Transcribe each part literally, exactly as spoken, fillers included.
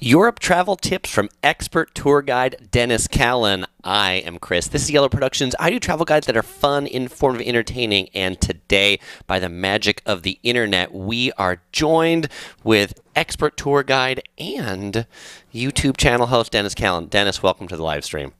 Europe travel tips from expert tour guide Dennis Callan. I am Chris. This is Yellow Productions. I do travel guides that are fun, informative, entertaining, and today, by the magic of the internet, we are joined with expert tour guide and YouTube channel host Dennis Callan. Dennis, welcome to the live stream.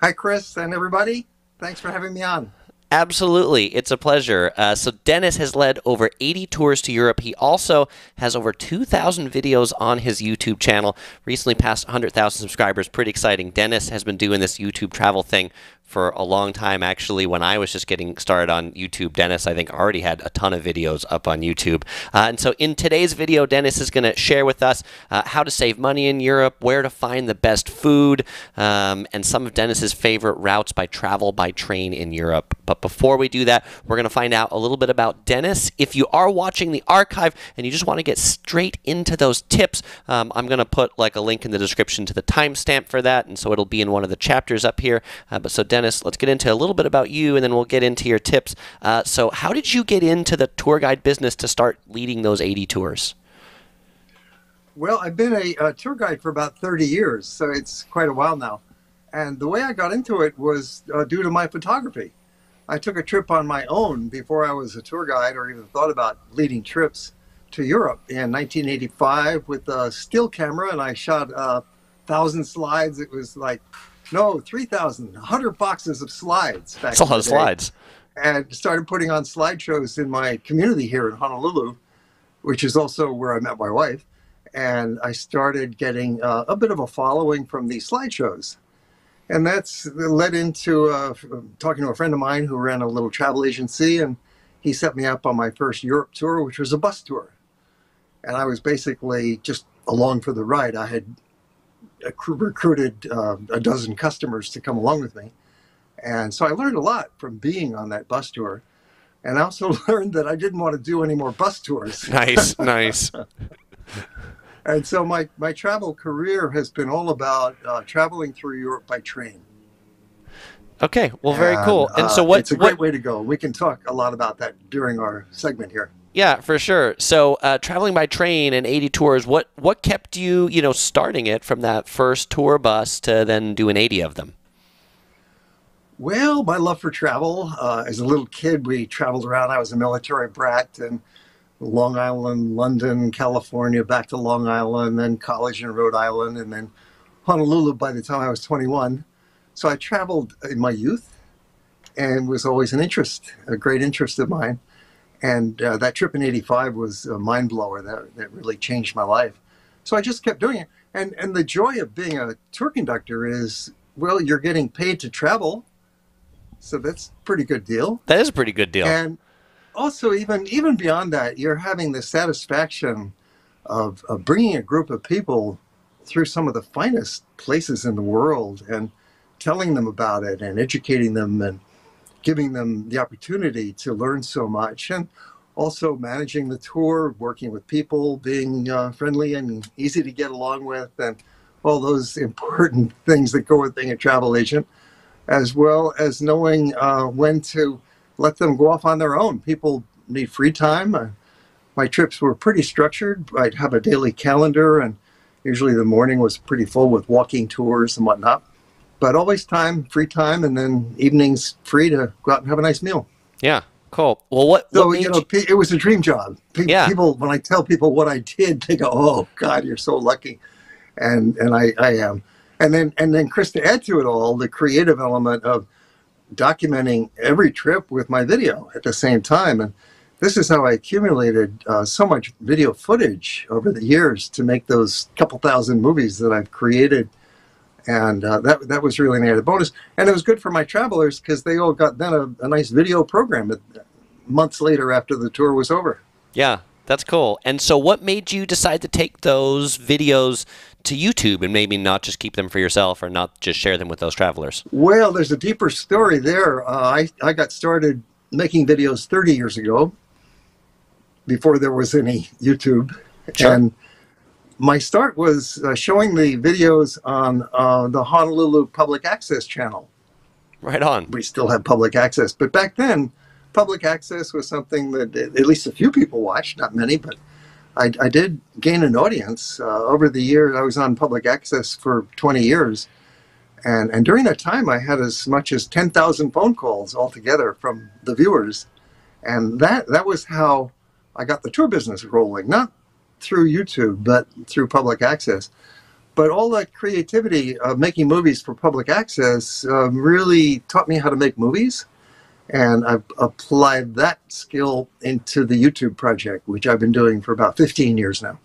Hi, Chris and everybody. Thanks for having me on. Absolutely. It's a pleasure. Uh, so Dennis has led over eighty tours to Europe. He also has over two thousand videos on his YouTube channel, recently passed one hundred thousand subscribers. Pretty exciting. Dennis has been doing this YouTube travel thing for a long time. Actually, when I was just getting started on YouTube, Dennis, I think, already had a ton of videos up on YouTube. Uh, and so in today's video, Dennis is going to share with us uh, how to save money in Europe, where to find the best food, um, and some of Dennis's favorite routes by travel by train in Europe. But before we do that, we're going to find out a little bit about Dennis. If you are watching the archive and you just want to get straight into those tips, um, I'm going to put like a link in the description to the timestamp for that, and so it'll be in one of the chapters up here. Uh, but so Dennis, let's get into a little bit about you, and then we'll get into your tips. Uh, so how did you get into the tour guide business to start leading those eighty tours? Well, I've been a, a tour guide for about thirty years, so it's quite a while now. And the way I got into it was uh, due to my photography. I took a trip on my own before I was a tour guide or even thought about leading trips to Europe in nineteen eighty-five with a still camera, and I shot a uh, thousand slides. It was like, no, three thousand, one hundred boxes of slides. Back That's a lot of slides. And started putting on slideshows in my community here in Honolulu, which is also where I met my wife. And I started getting uh, a bit of a following from these slideshows. And that's led into uh, talking to a friend of mine who ran a little travel agency, and he set me up on my first Europe tour, which was a bus tour. And I was basically just along for the ride. I had recruited uh, a dozen customers to come along with me. And so I learned a lot from being on that bus tour. And I also learned that I didn't want to do any more bus tours. Nice, nice. And so my, my travel career has been all about uh, traveling through Europe by train. Okay, well, very and, cool. And uh, so what, it's a great what, way to go. We can talk a lot about that during our segment here. Yeah, for sure. So uh, traveling by train and eighty tours, what, what kept you, you know, starting it from that first tour bus to then doing eighty of them? Well, my love for travel. Uh, as a little kid, we traveled around. I was a military brat, and Long Island, London, California, back to Long Island, then college in Rhode Island, and then Honolulu by the time I was twenty-one. So I traveled in my youth and was always an interest, a great interest of mine. And uh, that trip in eighty-five was a mind blower that, that really changed my life. So I just kept doing it. And, and the joy of being a tour conductor is, well, you're getting paid to travel. So that's a pretty good deal. That is a pretty good deal. And also, even even beyond that, you're having the satisfaction of, of bringing a group of people through some of the finest places in the world and telling them about it and educating them and giving them the opportunity to learn so much, and also managing the tour, working with people, being uh, friendly and easy to get along with, and all those important things that go with being a travel agent, as well as knowing uh, when to let them go off on their own. People need free time. Uh, my trips were pretty structured. I'd have a daily calendar, and usually the morning was pretty full with walking tours and whatnot. But always time, free time, and then evenings free to go out and have a nice meal. Yeah, cool. Well, what, so, what you know, you... it was a dream job. Pe yeah. People, when I tell people what I did, they go, "Oh God, you're so lucky," and and I, I am. And then and then Chris, to add to it all, the creative element of documenting every trip with my video at the same time. And this is how I accumulated uh, so much video footage over the years to make those couple thousand movies that I've created. And uh, that, that was really an added bonus. And it was good for my travelers because they all got then a, a nice video program months later after the tour was over. Yeah, that's cool. And so what made you decide to take those videos to YouTube and maybe not just keep them for yourself or not just share them with those travelers? Well, there's a deeper story there. Uh, I, I got started making videos thirty years ago before there was any YouTube. Sure. And my start was uh, showing the videos on uh, the Honolulu public access channel. Right on. We still have public access. But back then, public access was something that at least a few people watched, not many, but I, I did gain an audience uh, over the years. I was on public access for twenty years, and, and during that time I had as much as ten thousand phone calls altogether from the viewers, and that, that was how I got the tour business rolling, not through YouTube, but through public access. But all that creativity of making movies for public access uh, really taught me how to make movies. And I've applied that skill into the YouTube project, which I've been doing for about fifteen years now.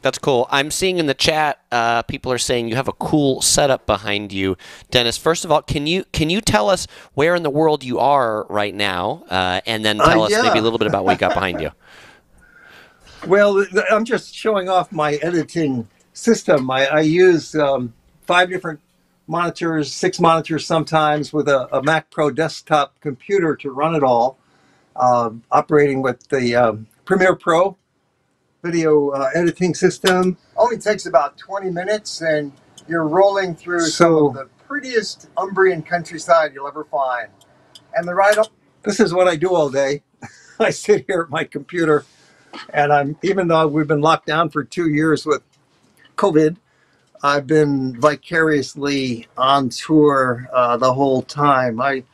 That's cool. I'm seeing in the chat, uh, people are saying you have a cool setup behind you, Dennis. First of all, can you can you tell us where in the world you are right now, uh, and then tell uh, us yeah. maybe a little bit about what you got behind you? Well, I'm just showing off my editing system. I, I use um, five different monitors, six monitors sometimes, with a, a Mac Pro desktop computer to run it all, uh, operating with the um, Premiere Pro video uh, editing system. Only takes about twenty minutes, and you're rolling through so, some of the prettiest Umbrian countryside you'll ever find. And the ride up, this is what I do all day. I sit here at my computer, and I'm, even though we've been locked down for two years with COVID, I've been vicariously on tour uh, the whole time. I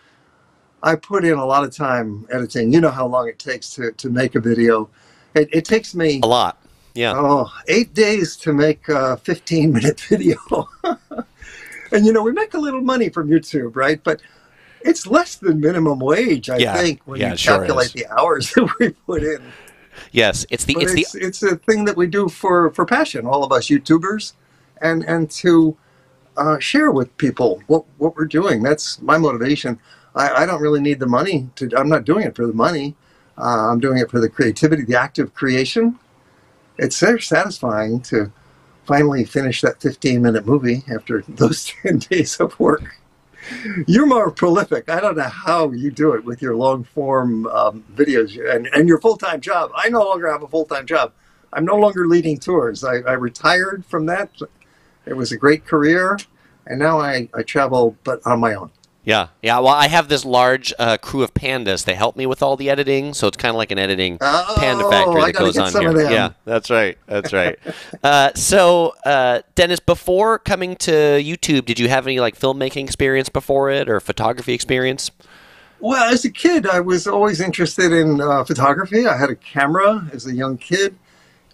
I put in a lot of time editing. You know how long it takes to, to make a video. It, it takes me a lot. Yeah. Oh, eight days to make a fifteen minute video. And you know, we make a little money from YouTube, right? But it's less than minimum wage, I yeah. think, when yeah, you calculate sure the hours that we put in. Yes, it's the it's, it's the it's a thing that we do for for passion, all of us YouTubers. And, and to uh, share with people what, what we're doing. That's my motivation. I, I don't really need the money. To, I'm not doing it for the money. Uh, I'm doing it for the creativity, the act of creation. It's so satisfying to finally finish that fifteen minute movie after those ten days of work. You're more prolific. I don't know how you do it with your long form um, videos and, and your full-time job. I no longer have a full-time job. I'm no longer leading tours. I, I retired from that. It was a great career, and now I, I travel, but on my own. Yeah, yeah. Well, I have this large uh, crew of pandas. They help me with all the editing, so it's kind of like an editing oh, panda factory that goes on here. Yeah, that's right. That's right. uh, so, uh, Dennis, before coming to YouTube, did you have any like filmmaking experience before it, or photography experience? Well, as a kid, I was always interested in uh, photography. I had a camera as a young kid.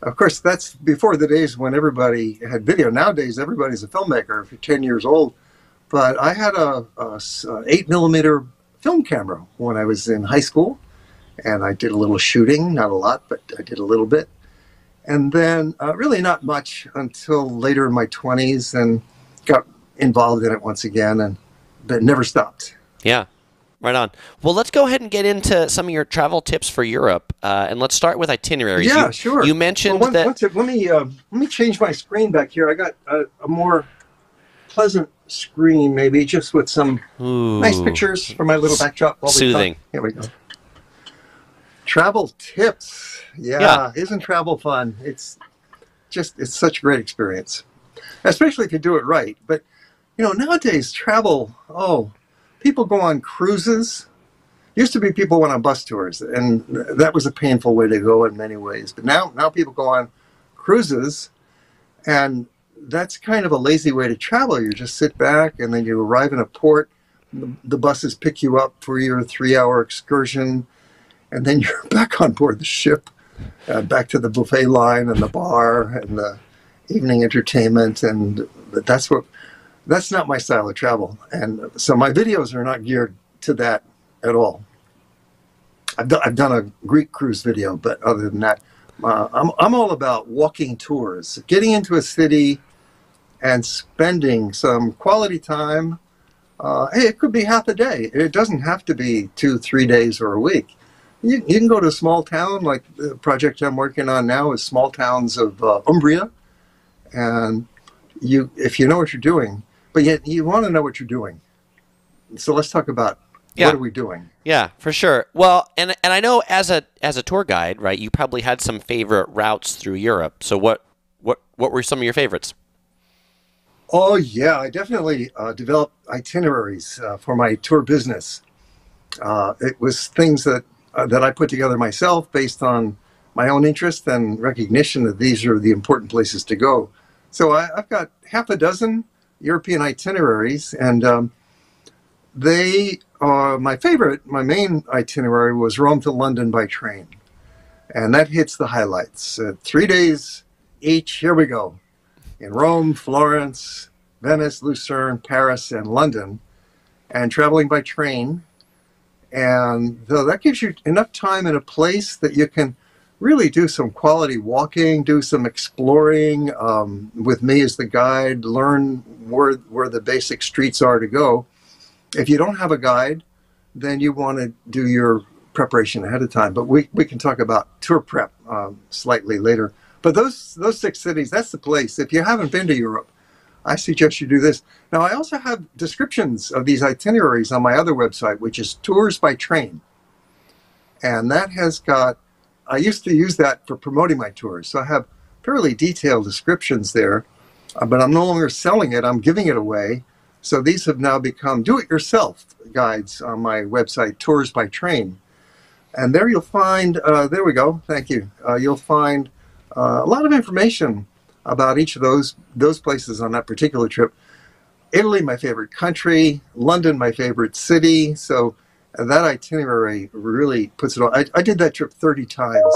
Of course, that's before the days when everybody had video. Nowadays, everybody's a filmmaker if you're ten years old. But I had a, a, a eight millimeter film camera when I was in high school, and I did a little shooting, not a lot, but I did a little bit. And then uh, really not much until later in my twenties, and got involved in it once again, and but never stopped. Yeah. Right on. Well, let's go ahead and get into some of your travel tips for Europe, uh, and let's start with itineraries. Yeah, you, sure. You mentioned well, one, that. One tip, let me uh, let me change my screen back here. I got a, a more pleasant screen, maybe just with some Ooh. nice pictures for my little backdrop. Soothing. Here we go. Travel tips. Yeah, yeah. Isn't travel fun? It's just it's such a great experience, especially if you do it right. But you know, nowadays travel. Oh. People go on cruises. Used to be people went on bus tours, and that was a painful way to go in many ways. But now, now people go on cruises, and that's kind of a lazy way to travel. You just sit back, and then you arrive in a port. The, the buses pick you up for your three hour excursion, and then you're back on board the ship, uh, back to the buffet line and the bar and the evening entertainment, and that's what... That's not my style of travel, and so my videos are not geared to that at all. I've done, I've done a Greek cruise video, but other than that, uh, I'm, I'm all about walking tours, getting into a city and spending some quality time. Uh, hey, it could be half a day. It doesn't have to be two, three days or a week. You, you can go to a small town, like the project I'm working on now is small towns of uh, Umbria, and you, if you know what you're doing, but yet you want to know what you're doing. So let's talk about yeah. what are we doing? Yeah, for sure. Well, and and I know as a as a tour guide, right, you probably had some favorite routes through Europe. So what what what were some of your favorites? Oh yeah, I definitely uh, developed itineraries uh, for my tour business. Uh, it was things that uh, that I put together myself based on my own interest and recognition that these are the important places to go. So I, I've got half a dozen European itineraries, and um, they are my favorite. My main itinerary was Rome to London by train, and that hits the highlights. Uh, three days each, here we go, in Rome, Florence, Venice, Lucerne, Paris, and London, and traveling by train. And though that gives you enough time in a place that you can really do some quality walking, do some exploring um, with me as the guide, learn where, where the basic streets are to go. If you don't have a guide, then you want to do your preparation ahead of time. But we, we can talk about tour prep um, slightly later. But those, those six cities, that's the place. If you haven't been to Europe, I suggest you do this. Now, I also have descriptions of these itineraries on my other website, which is Tours by Train. And that has got, I used to use that for promoting my tours. So I have fairly detailed descriptions there, uh, but I'm no longer selling it. I'm giving it away. So these have now become do-it-yourself guides on my website, Tours by Train. And there you'll find, uh, there we go, thank you. Uh, you'll find uh, a lot of information about each of those those places on that particular trip. Italy, my favorite country. London, my favorite city. So that itinerary really puts it all. I, I did that trip thirty times.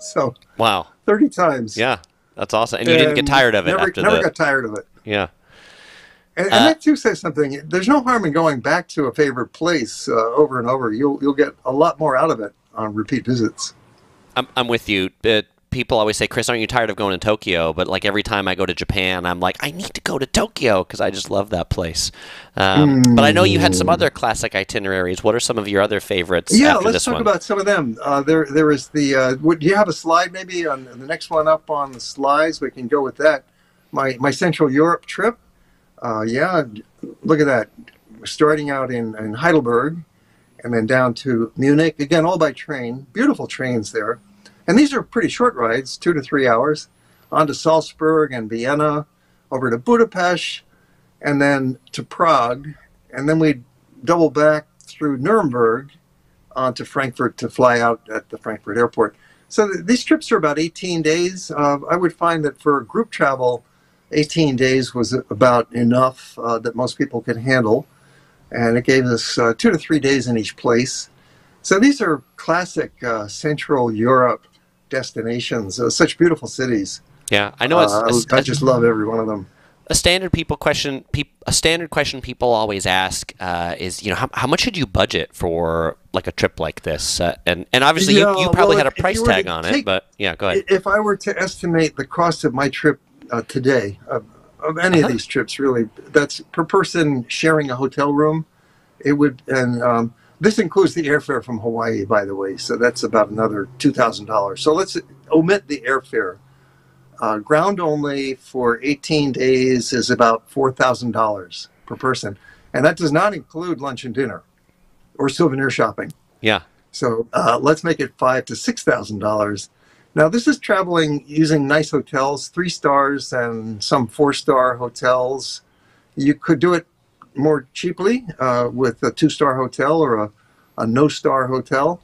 So wow, thirty times. Yeah, that's awesome. And you and didn't get tired of it. Never, after never the... got tired of it. Yeah, and, and uh, that too says something. There's no harm in going back to a favorite place uh, over and over. You'll you'll get a lot more out of it on repeat visits. I'm I'm with you. It, People always say, Chris, aren't you tired of going to Tokyo? But like every time I go to Japan, I'm like, I need to go to Tokyo because I just love that place. Um, mm. But I know you had some other classic itineraries. What are some of your other favorites? Yeah, after let's this talk one? about some of them. Uh, there, there is the. Uh, would you have a slide maybe on the next one up on the slides? We can go with that. My my Central Europe trip. Uh, yeah, look at that. We're starting out in, in Heidelberg, and then down to Munich. Again, all by train. Beautiful trains there. And these are pretty short rides, two to three hours, on to Salzburg and Vienna, over to Budapest, and then to Prague. And then we'd double back through Nuremberg onto Frankfurt to fly out at the Frankfurt airport. So th these trips are about eighteen days. Uh, I would find that for group travel, eighteen days was about enough uh, that most people could handle. And it gave us uh, two to three days in each place. So these are classic uh, Central Europe destinations, uh, such beautiful cities. Yeah, I know. It's, uh, a, I just a, love every one of them. A standard people question, pe a standard question people always ask uh, is, you know, how, how much should you budget for like a trip like this? Uh, and and obviously, yeah, you, you probably well, had a price tag on take, it, but yeah, go ahead. If I were to estimate the cost of my trip uh, today, of, of any uh-huh. of these trips, really, that's per person sharing a hotel room. It would, and um, this includes the airfare from Hawaii, by the way, so that's about another two thousand dollars. So let's omit the airfare. Uh, ground only for eighteen days is about four thousand dollars per person, and that does not include lunch and dinner or souvenir shopping. Yeah. So uh, let's make it five thousand to six thousand dollars. Now, this is traveling using nice hotels, three stars and some four-star hotels. You could do it more cheaply uh, with a two-star hotel or a, a no-star hotel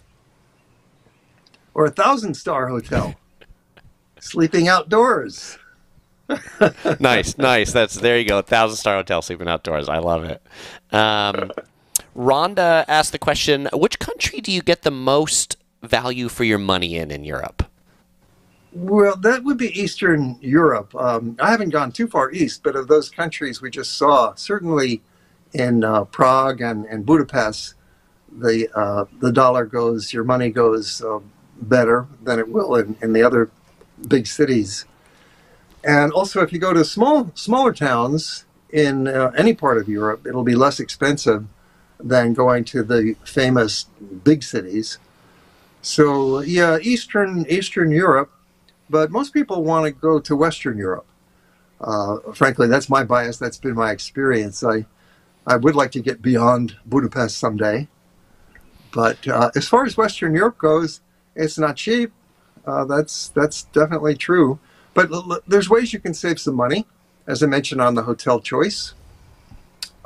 or a thousand-star hotel, sleeping outdoors. Nice, nice. That's there you go. A thousand-star hotel, sleeping outdoors. I love it. Um, Rhonda asked the question: which country do you get the most value for your money in in Europe? Well, that would be Eastern Europe. Um, I haven't gone too far east, but of those countries we just saw, certainly. In uh, Prague and, and Budapest, the uh, the dollar goes, your money goes uh, better than it will in, in the other big cities. And also, if you go to small smaller towns in uh, any part of Europe, it'll be less expensive than going to the famous big cities. So yeah, Eastern Eastern Europe, but most people want to go to Western Europe. Uh, frankly, that's my bias. That's been my experience. I. I would like to get beyond Budapest someday. But uh, as far as Western Europe goes, it's not cheap. Uh, that's, that's definitely true. But l there's ways you can save some money, as I mentioned, on the hotel choice.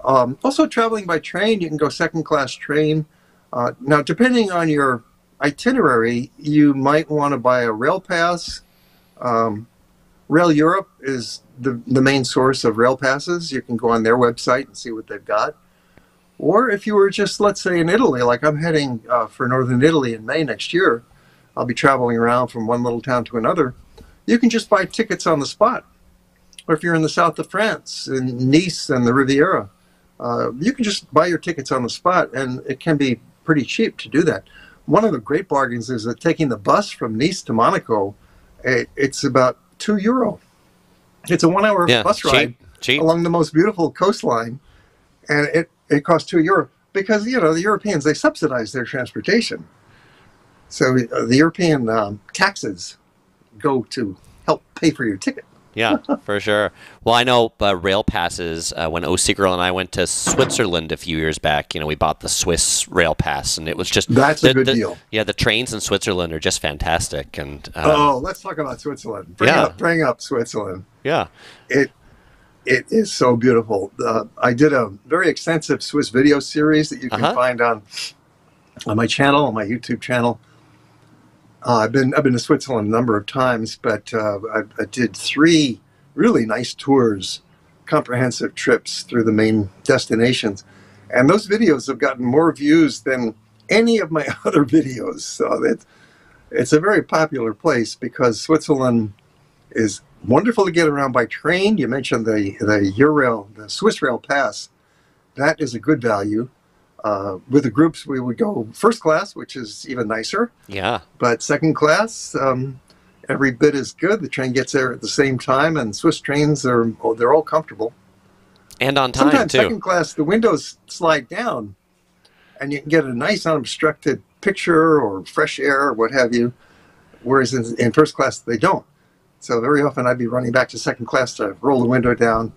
Um, also, traveling by train, you can go second-class train. Uh, now, depending on your itinerary, you might want to buy a rail pass. Um, Rail Europe is the, the main source of rail passes. You can go on their website and see what they've got. Or if you were just, let's say, in Italy, like I'm heading uh, for northern Italy in May next year, I'll be traveling around from one little town to another, you can just buy tickets on the spot. Or if you're in the south of France, in Nice and the Riviera, uh, you can just buy your tickets on the spot, and it can be pretty cheap to do that. One of the great bargains is that taking the bus from Nice to Monaco, it, it's about two euro. It's a one-hour yeah, bus cheap, ride cheap. along the most beautiful coastline, and it it costs two euro because you know the Europeans, they subsidize their transportation, so uh, the European um, taxes go to help pay for your ticket. Yeah, for sure. Well, I know uh, rail passes, uh, when O C Girl and I went to Switzerland a few years back, you know, we bought the Swiss rail pass, and it was just... That's the, a good the, deal. Yeah, the trains in Switzerland are just fantastic. And um, Oh, let's talk about Switzerland. Bring, yeah. up, bring up Switzerland. Yeah. It It is so beautiful. Uh, I did a very extensive Swiss video series that you can uh-huh. find on, on my channel, on my YouTube channel. Uh, I've been I've been to Switzerland a number of times, but uh, I, I did three really nice tours, comprehensive trips through the main destinations, and those videos have gotten more views than any of my other videos. So that it's a very popular place because Switzerland is wonderful to get around by train. You mentioned the the Eurail, the Swiss Rail Pass, that is a good value. Uh, with the groups, we would go first class, which is even nicer. Yeah. But second class, um, every bit is good. The train gets there at the same time, and Swiss trains are oh, they're all comfortable. And on time, Sometimes too. Sometimes second class, the windows slide down, and you can get a nice unobstructed picture or fresh air or what have you, whereas in, in first class, they don't. So very often, I'd be running back to second class to roll the window down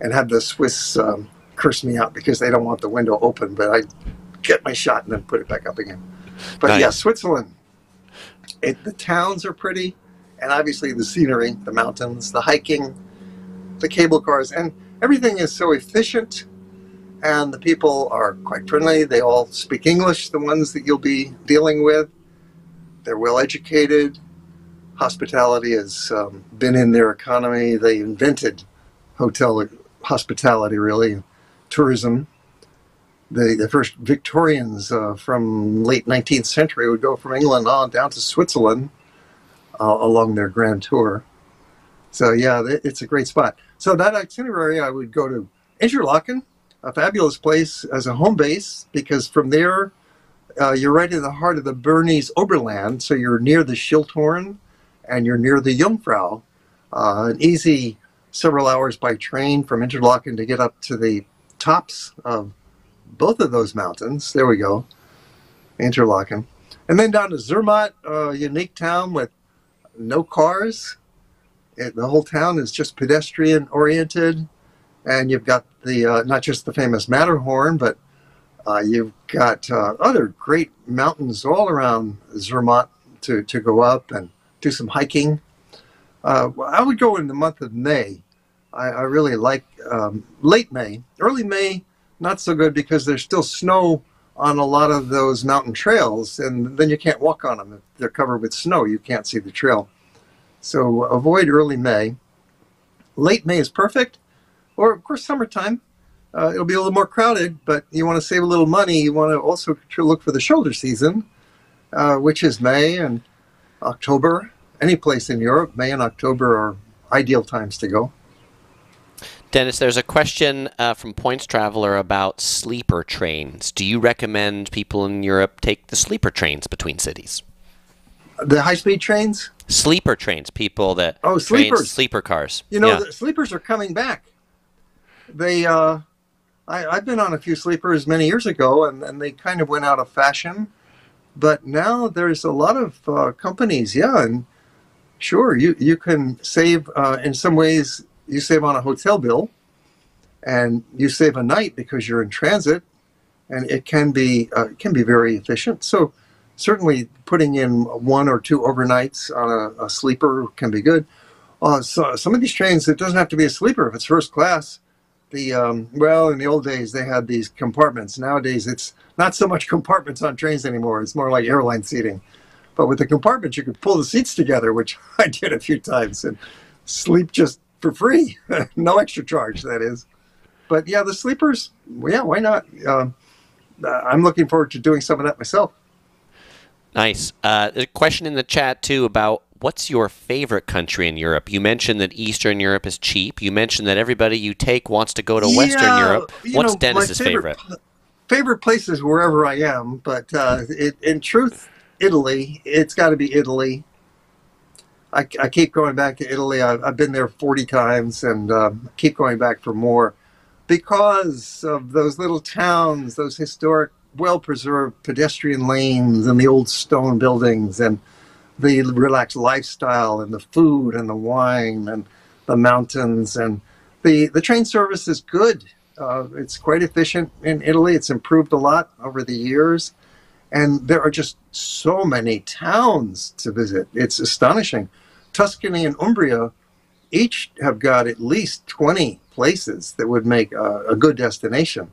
and have the Swiss... Um, curse me out because they don't want the window open, but I get my shot and then put it back up again. But nice. Yeah, Switzerland, it, the towns are pretty, and obviously the scenery, the mountains, the hiking, the cable cars, and everything is so efficient, and the people are quite friendly. They all speak English, the ones that you'll be dealing with. They're well educated. Hospitality has um, been in their economy. They invented hotel hospitality, really. Tourism. The, the first Victorians uh, from late nineteenth century would go from England on down to Switzerland uh, along their grand tour. So yeah, it's a great spot. So that itinerary, I would go to Interlaken, a fabulous place as a home base, because from there uh, you're right in the heart of the Bernese Oberland, so you're near the Schilthorn and you're near the Jungfrau. Uh, an easy several hours by train from Interlaken to get up to the tops of both of those mountains. There we go, Interlaken. And then down to Zermatt, a unique town with no cars. It, the whole town is just pedestrian-oriented. And you've got the uh, not just the famous Matterhorn, but uh, you've got uh, other great mountains all around Zermatt to, to go up and do some hiking. Uh, I would go in the month of May. I, I really like um, late May. Early May, not so good because there's still snow on a lot of those mountain trails, and then you can't walk on them. If they're covered with snow, you can't see the trail. So avoid early May. Late May is perfect, or of course summertime. Uh, it'll be a little more crowded, but you want to save a little money. You want to also look for the shoulder season, uh, which is May and October. Any place in Europe, May and October are ideal times to go. Dennis, there's a question uh, from Points Traveler about sleeper trains. Do you recommend people in Europe take the sleeper trains between cities? The high-speed trains? Sleeper trains, people that... Oh, sleepers. Trains, sleeper cars. You know, yeah. the sleepers are coming back. They, uh, I, I've been on a few sleepers many years ago, and, and they kind of went out of fashion. But now there's a lot of uh, companies, yeah, and sure, you, you can save, uh, in some ways... You save on a hotel bill, and you save a night because you're in transit, and it can be uh, it can be very efficient. So certainly putting in one or two overnights on a, a sleeper can be good. Uh, so some of these trains, it doesn't have to be a sleeper. If it's first class, the, um, well, in the old days, they had these compartments. Nowadays, it's not so much compartments on trains anymore. It's more like airline seating. But with the compartments, you could pull the seats together, which I did a few times, and sleep just for free. No extra charge, that is. But yeah, the sleepers, yeah, why not? Uh, I'm looking forward to doing some of that myself. Nice. Uh, a question in the chat, too, about what's your favorite country in Europe? You mentioned that Eastern Europe is cheap. You mentioned that everybody you take wants to go to yeah, Western Europe. What's know, Dennis's favorite? Favorite, favorite place is wherever I am, but uh, it, in truth, Italy. It's got to be Italy. I, I keep going back to Italy. I, I've been there forty times and uh, keep going back for more because of those little towns, those historic, well-preserved pedestrian lanes and the old stone buildings and the relaxed lifestyle and the food and the wine and the mountains. And the, the train service is good. Uh, it's quite efficient in Italy. It's improved a lot over the years. And there are just so many towns to visit. It's astonishing. Tuscany and Umbria each have got at least twenty places that would make a, a good destination.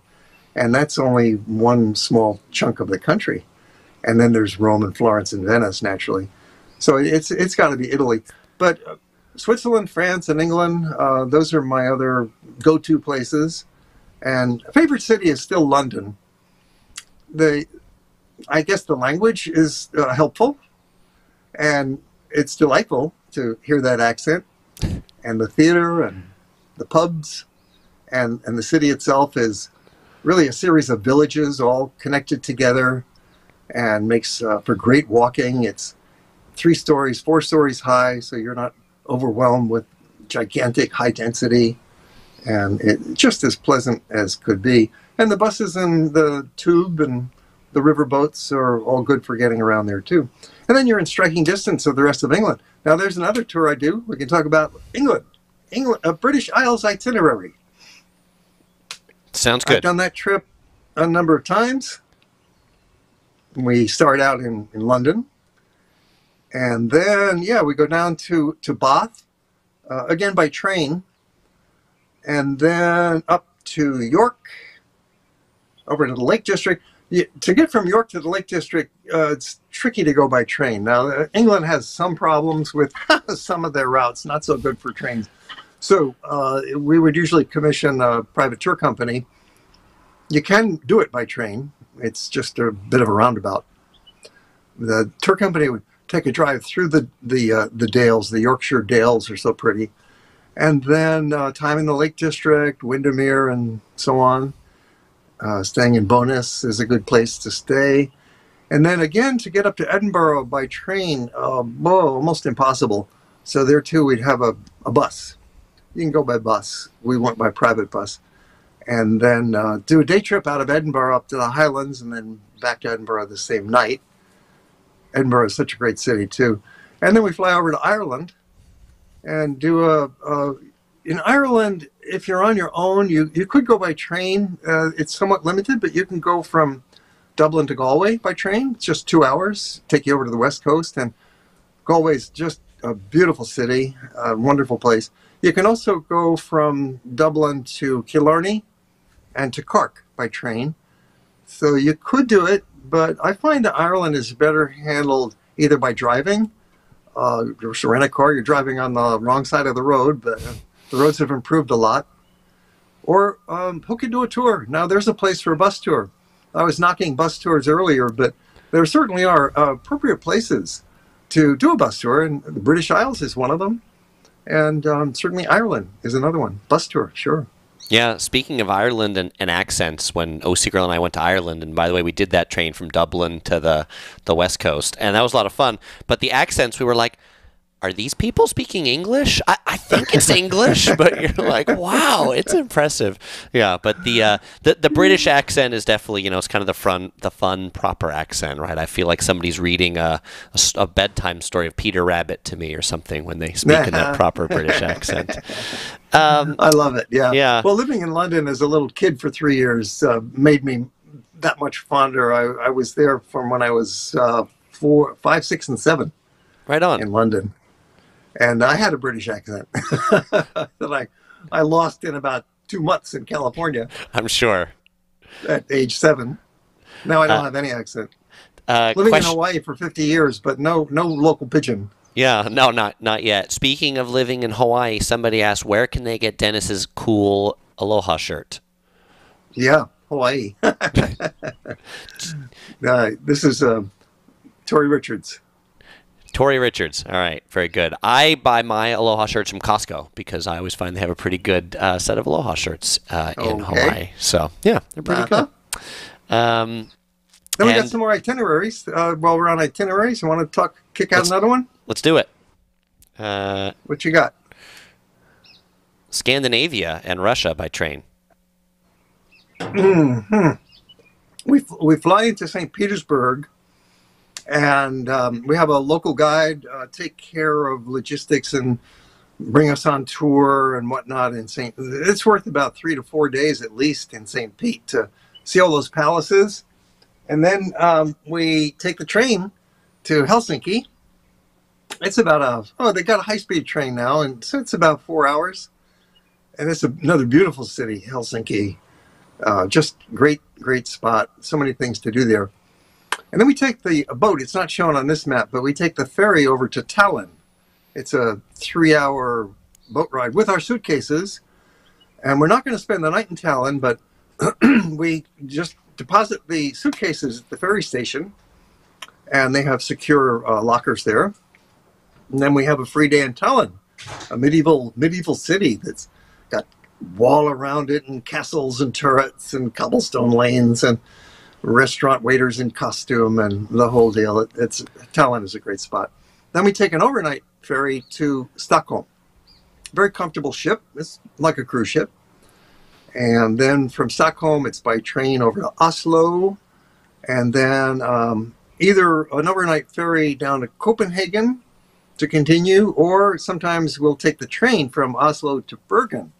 And that's only one small chunk of the country. And then there's Rome and Florence and Venice, naturally. So it's, it's got to be Italy. But Switzerland, France, and England, uh, those are my other go-to places. And favorite city is still London. The... I guess the language is uh, helpful, and it's delightful to hear that accent, and the theater and the pubs, and, and the city itself is really a series of villages all connected together and makes uh, for great walking. It's three stories, four stories high, so you're not overwhelmed with gigantic high density, and it's just as pleasant as could be. And the buses and the tube and the river boats are all good for getting around there, too. And then you're in striking distance of the rest of England. Now, there's another tour I do. We can talk about England. England, a British Isles itinerary. Sounds good. I've done that trip a number of times. We start out in, in London. And then, yeah, we go down to, to Bath, uh, again by train. And then up to York, over to the Lake District. Yeah, to get from York to the Lake District, uh, it's tricky to go by train. Now, England has some problems with some of their routes, not so good for trains. So uh, we would usually commission a private tour company. You can do it by train. It's just a bit of a roundabout. The tour company would take a drive through the, the, uh, the Dales. The Yorkshire Dales are so pretty. And then uh, time in the Lake District, Windermere, and so on. Uh, staying in Bowness is a good place to stay. And then again, to get up to Edinburgh by train, uh, whoa, almost impossible. So there too, we'd have a, a bus. You can go by bus. We went by private bus. And then uh, do a day trip out of Edinburgh up to the Highlands and then back to Edinburgh the same night. Edinburgh is such a great city too. And then we fly over to Ireland and do a, a in Ireland, if you're on your own, you, you could go by train. Uh, it's somewhat limited, but you can go from Dublin to Galway by train. It's just two hours. Take you over to the West Coast. And Galway's just a beautiful city, a wonderful place. You can also go from Dublin to Killarney and to Cork by train. So you could do it, but I find that Ireland is better handled either by driving. Uh, you rent a car, you're driving on the wrong side of the road, but... the roads have improved a lot. Or um, hook into a tour. Now there's a place for a bus tour. I was knocking bus tours earlier, but there certainly are uh, appropriate places to do a bus tour, and the British Isles is one of them. And um, certainly Ireland is another one. Bus tour, sure. Yeah, speaking of Ireland and, and accents, when O C Girl and I went to Ireland, and by the way, we did that train from Dublin to the, the West Coast, and that was a lot of fun. But the accents, we were like, are these people speaking English? I, I think it's English, but you're like, wow, it's impressive. Yeah, but the, uh, the the British accent is definitely, you know, it's kind of the fun, the fun proper accent, right? I feel like somebody's reading a, a, a bedtime story of Peter Rabbit to me or something when they speak in that proper British accent. Um, I love it, yeah. yeah. Well, living in London as a little kid for three years uh, made me that much fonder. I, I was there from when I was uh, four, five, six, and seven. Right on. In London. And I had a British accent that I, I lost in about two months in California. I'm sure. At age seven. Now I don't uh, have any accent. Uh, Living question... in Hawaii for fifty years, but no, no local pigeon. Yeah, no, not not yet. Speaking of living in Hawaii, somebody asked, where can they get Dennis's cool Aloha shirt? Yeah, Hawaii. uh, this is uh, Tori Richards. Tori Richards. All right, very good. I buy my Aloha shirts from Costco because I always find they have a pretty good uh, set of Aloha shirts uh, in okay. Hawaii. So, yeah, they're pretty uh-huh. good. Um, then we got some more itineraries. Uh, while we're on itineraries, you want to talk, kick out another one? Let's do it. Uh, what you got? Scandinavia and Russia by train. Mm-hmm. We we fly into Saint Petersburg, and um, we have a local guide uh, take care of logistics and bring us on tour and whatnot. In Saint, it's worth about three to four days at least in Saint Pete to see all those palaces, and then um, we take the train to Helsinki. It's about a oh they got a high speed train now, and so it's about four hours, and it's another beautiful city, Helsinki. Uh, just great, great spot. So many things to do there. And then we take the boat. It's not shown on this map, but we take the ferry over to Tallinn. It's a three hour boat ride with our suitcases. And we're not going to spend the night in Tallinn, but we just deposit the suitcases at the ferry station. And they have secure uh, lockers there. And then we have a free day in Tallinn, a medieval, medieval city that's got wall around it and castles and turrets and cobblestone lanes and restaurant waiters in costume and the whole deal. It, it's Tallinn is a great spot. Then we take an overnight ferry to Stockholm. Very comfortable ship. It's like a cruise ship. And then from Stockholm, it's by train over to Oslo. And then um, either an overnight ferry down to Copenhagen to continue, or sometimes we'll take the train from Oslo to Bergen.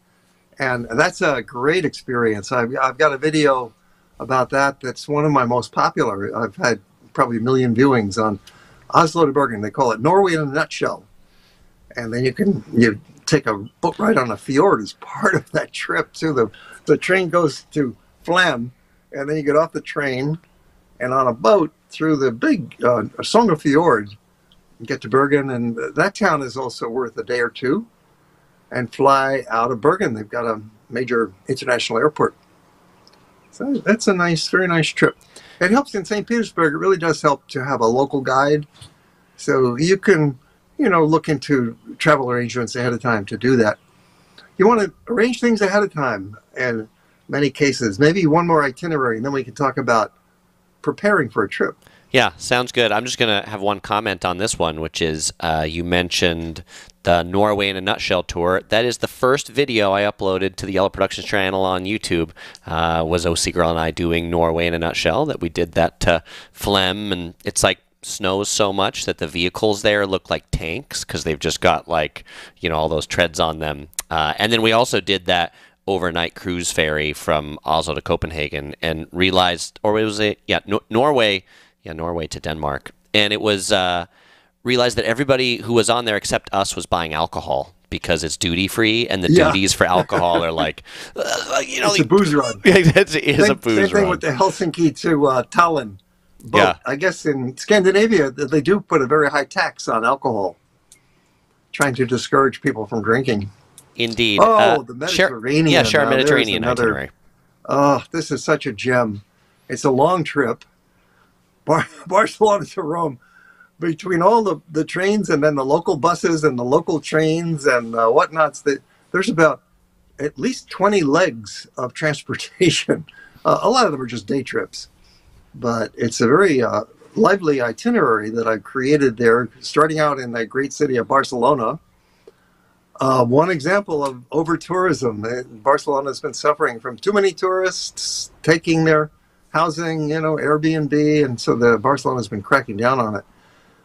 And that's a great experience. I've, I've got a video about that. That's one of my most popular. I've had probably a million viewings on Oslo to Bergen. They call it Norway in a Nutshell. And then you can you take a boat ride on a fjord as part of that trip too. The, the train goes to Flam, and then you get off the train and on a boat through the big uh, Sognefjord fjord and get to Bergen. And that town is also worth a day or two. And fly out of Bergen. They've got a major international airport. So that's a nice, very nice trip. It helps in Saint Petersburg. It really does help to have a local guide. So you can, you know, look into travel arrangements ahead of time to do that. You want to arrange things ahead of time in many cases. Maybe one more itinerary, and then we can talk about preparing for a trip. Yeah, sounds good. I'm just going to have one comment on this one, which is uh, you mentioned the Norway in a Nutshell tour. That is the first video I uploaded to the Yellow Productions channel on YouTube, uh, was O C Girl and I doing Norway in a Nutshell, that we did that to Flem, and it's like snows so much that the vehicles there look like tanks because they've just got like, you know, all those treads on them. Uh, and then we also did that overnight cruise ferry from Oslo to Copenhagen and realized, or it was a, yeah, no, Norway... Yeah, Norway to Denmark. And it was uh, realized that everybody who was on there except us was buying alcohol because it's duty-free, and the yeah. duties for alcohol are like, uh, you know. It's like, a booze run. It is a booze run. Same thing with the Helsinki to uh, Tallinn. But yeah. I guess in Scandinavia, they do put a very high tax on alcohol, trying to discourage people from drinking. Indeed. Oh, uh, the Mediterranean. Share, yeah, share Mediterranean another, itinerary. Oh, this is such a gem. It's a long trip. Bar Barcelona to Rome, between all the, the trains and then the local buses and the local trains and uh, whatnots, that there's about at least twenty legs of transportation. Uh, a lot of them are just day trips, but it's a very uh, lively itinerary that I've created there, starting out in that great city of Barcelona. Uh, one example of over-tourism. Barcelona has been suffering from too many tourists taking their housing, you know, Airbnb, and so the Barcelona's been cracking down on it.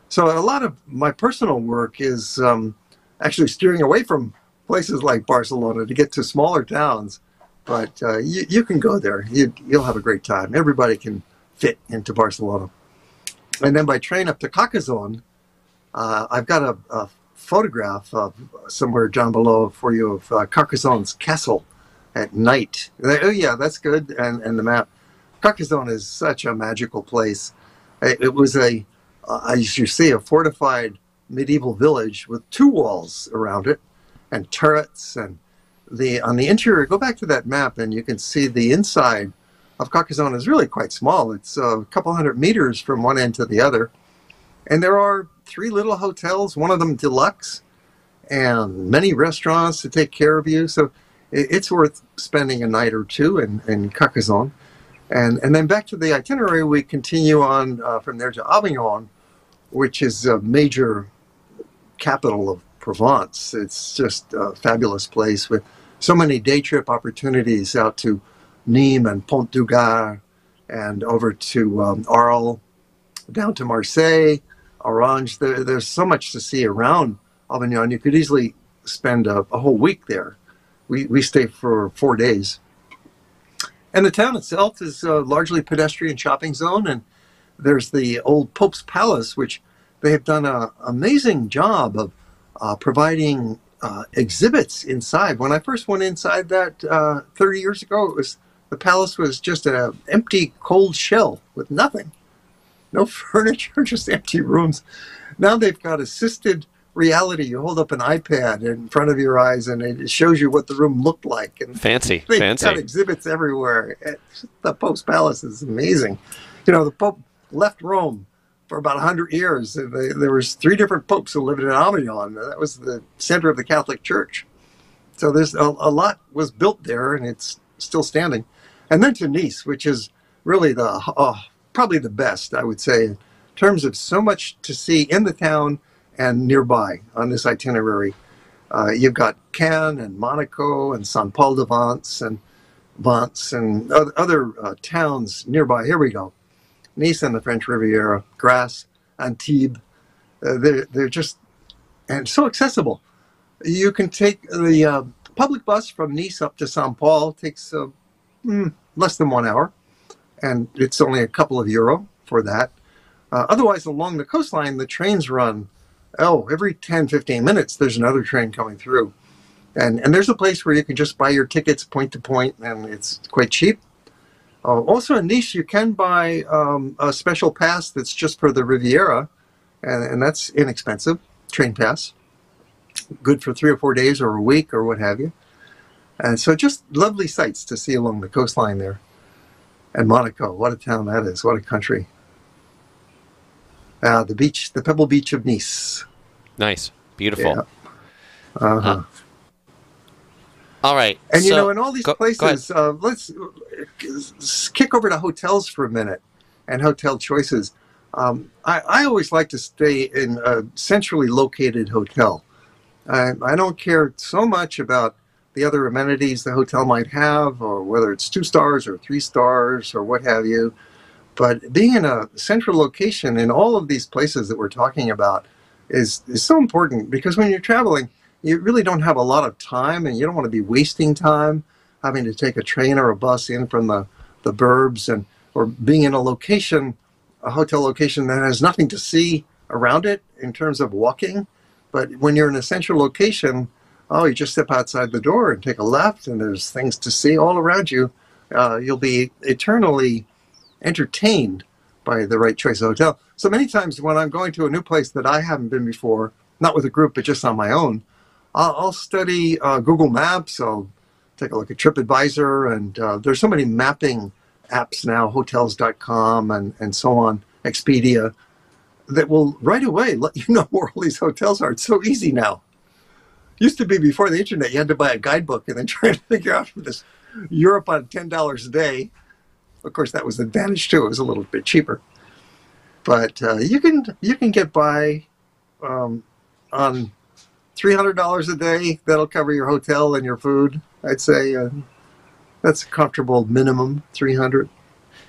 So a lot of my personal work is um, actually steering away from places like Barcelona to get to smaller towns. But uh, you, you can go there. You, you'll have a great time. Everybody can fit into Barcelona. And then by train up to Carcassonne, uh, I've got a, a photograph of somewhere down below for you of uh, Carcassonne's castle. at night. Like, oh yeah, that's good. And, and the map. Carcassonne is such a magical place. It, it was a, uh, as you see, a fortified medieval village with two walls around it and turrets. And the on the interior, go back to that map and you can see the inside of Carcassonne is really quite small. It's a couple hundred meters from one end to the other. And there are three little hotels, one of them deluxe, and many restaurants to take care of you. So it's worth spending a night or two in, in Carcassonne. And, and then back to the itinerary, we continue on uh, from there to Avignon, which is a major capital of Provence. It's just a fabulous place with so many day trip opportunities out to Nîmes and Pont du Gard and over to um, Arles, down to Marseille, Orange. There, there's so much to see around Avignon. You could easily spend a, a whole week there. We, we stayed for four days. And the town itself is a largely pedestrian shopping zone. And there's the old Pope's Palace, which they have done an amazing job of uh, providing uh, exhibits inside. When I first went inside that uh, thirty years ago, it was, the palace was just an empty cold shell with nothing. No furniture, just empty rooms. Now they've got assisted reality. You hold up an iPad in front of your eyes and it shows you what the room looked like. And fancy, they've fancy. They've got exhibits everywhere. It's, the Pope's Palace is amazing. You know, the Pope left Rome for about a hundred years. They, there was three different popes who lived in Avignon. That was the center of the Catholic Church. So there's a, a lot was built there and it's still standing. And then to Nice, which is really the... Oh, probably the best, I would say, in terms of so much to see in the town and nearby on this itinerary. Uh, you've got Cannes and Monaco and Saint Paul de Vence and Vence and other uh, towns nearby. Here we go. Nice and the French Riviera, Grasse, Antibes. Uh, they're, they're just, and so accessible. You can take the uh, public bus from Nice up to Saint Paul. It takes uh, mm, less than one hour. And it's only a couple of euro for that. Uh, otherwise, along the coastline, the trains run, oh, every ten, fifteen minutes, there's another train coming through. And, and there's a place where you can just buy your tickets point to point, and it's quite cheap. Uh, also in Nice, you can buy um, a special pass that's just for the Riviera, and, and that's inexpensive, train pass. Good for three or four days or a week or what have you. And so just lovely sights to see along the coastline there. And Monaco, what a town that is, what a country. Uh, the beach, the Pebble Beach of Nice. Nice, beautiful. Yeah. Uh-huh. Uh-huh. All right. And so, you know, in all these go, places, go uh, let's kick over to hotels for a minute and hotel choices. Um, I, I always like to stay in a centrally located hotel. I, I don't care so much about the other amenities the hotel might have, or whether it's two stars or three stars or what have you. But being in a central location in all of these places that we're talking about is, is so important, because when you're traveling, you really don't have a lot of time and you don't want to be wasting time having to take a train or a bus in from the, the burbs, and or being in a location, a hotel location that has nothing to see around it in terms of walking. But when you're in a central location, oh, you just step outside the door and take a left, and there's things to see all around you. Uh, you'll be eternally entertained by the right choice of hotel. So many times when I'm going to a new place that I haven't been before, not with a group, but just on my own, I'll, I'll study uh, Google Maps. I'll take a look at TripAdvisor, and uh, there's so many mapping apps now, hotels dot com and, and so on, Expedia, that will right away let you know where all these hotels are. It's so easy now. Used to be before the internet, you had to buy a guidebook and then try to figure out for this Europe on ten dollars a day. Of course, that was the advantage too. It was a little bit cheaper, but uh, you can you can get by um, on three hundred dollars a day. That'll cover your hotel and your food. I'd say uh, that's a comfortable minimum, three hundred dollars.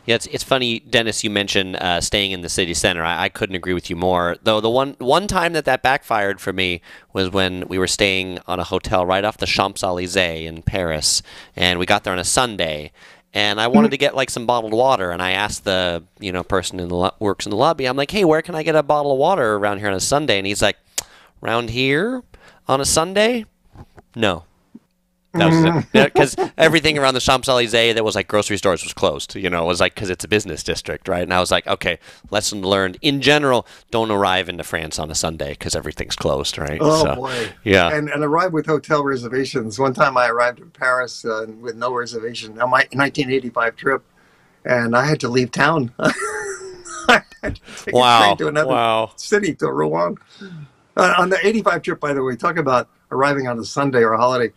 Yeah, it's, it's funny, Dennis, you mentioned uh, staying in the city center. I, I couldn't agree with you more. Though the one one time that that backfired for me was when we were staying on a hotel right off the Champs-Élysées in Paris, and we got there on a Sunday, and I wanted to get like some bottled water, and I asked the you know person in the works in the lobby, I'm like, hey, where can I get a bottle of water around here on a Sunday? And he's like, around here on a Sunday? No. Because everything around the Champs-Elysees that was like grocery stores was closed. You know, it was like, because it's a business district, right? And I was like, okay, lesson learned. In general, don't arrive into France on a Sunday because everything's closed, right? Oh, so, boy. Yeah. And, and arrive with hotel reservations. One time I arrived in Paris uh, with no reservation on my nineteen eighty-five trip, and I had to leave town. I had to take wow. a train to another wow. city, to Rouen. Uh, on the eighty-five trip, by the way, talk about arriving on a Sunday or a holiday.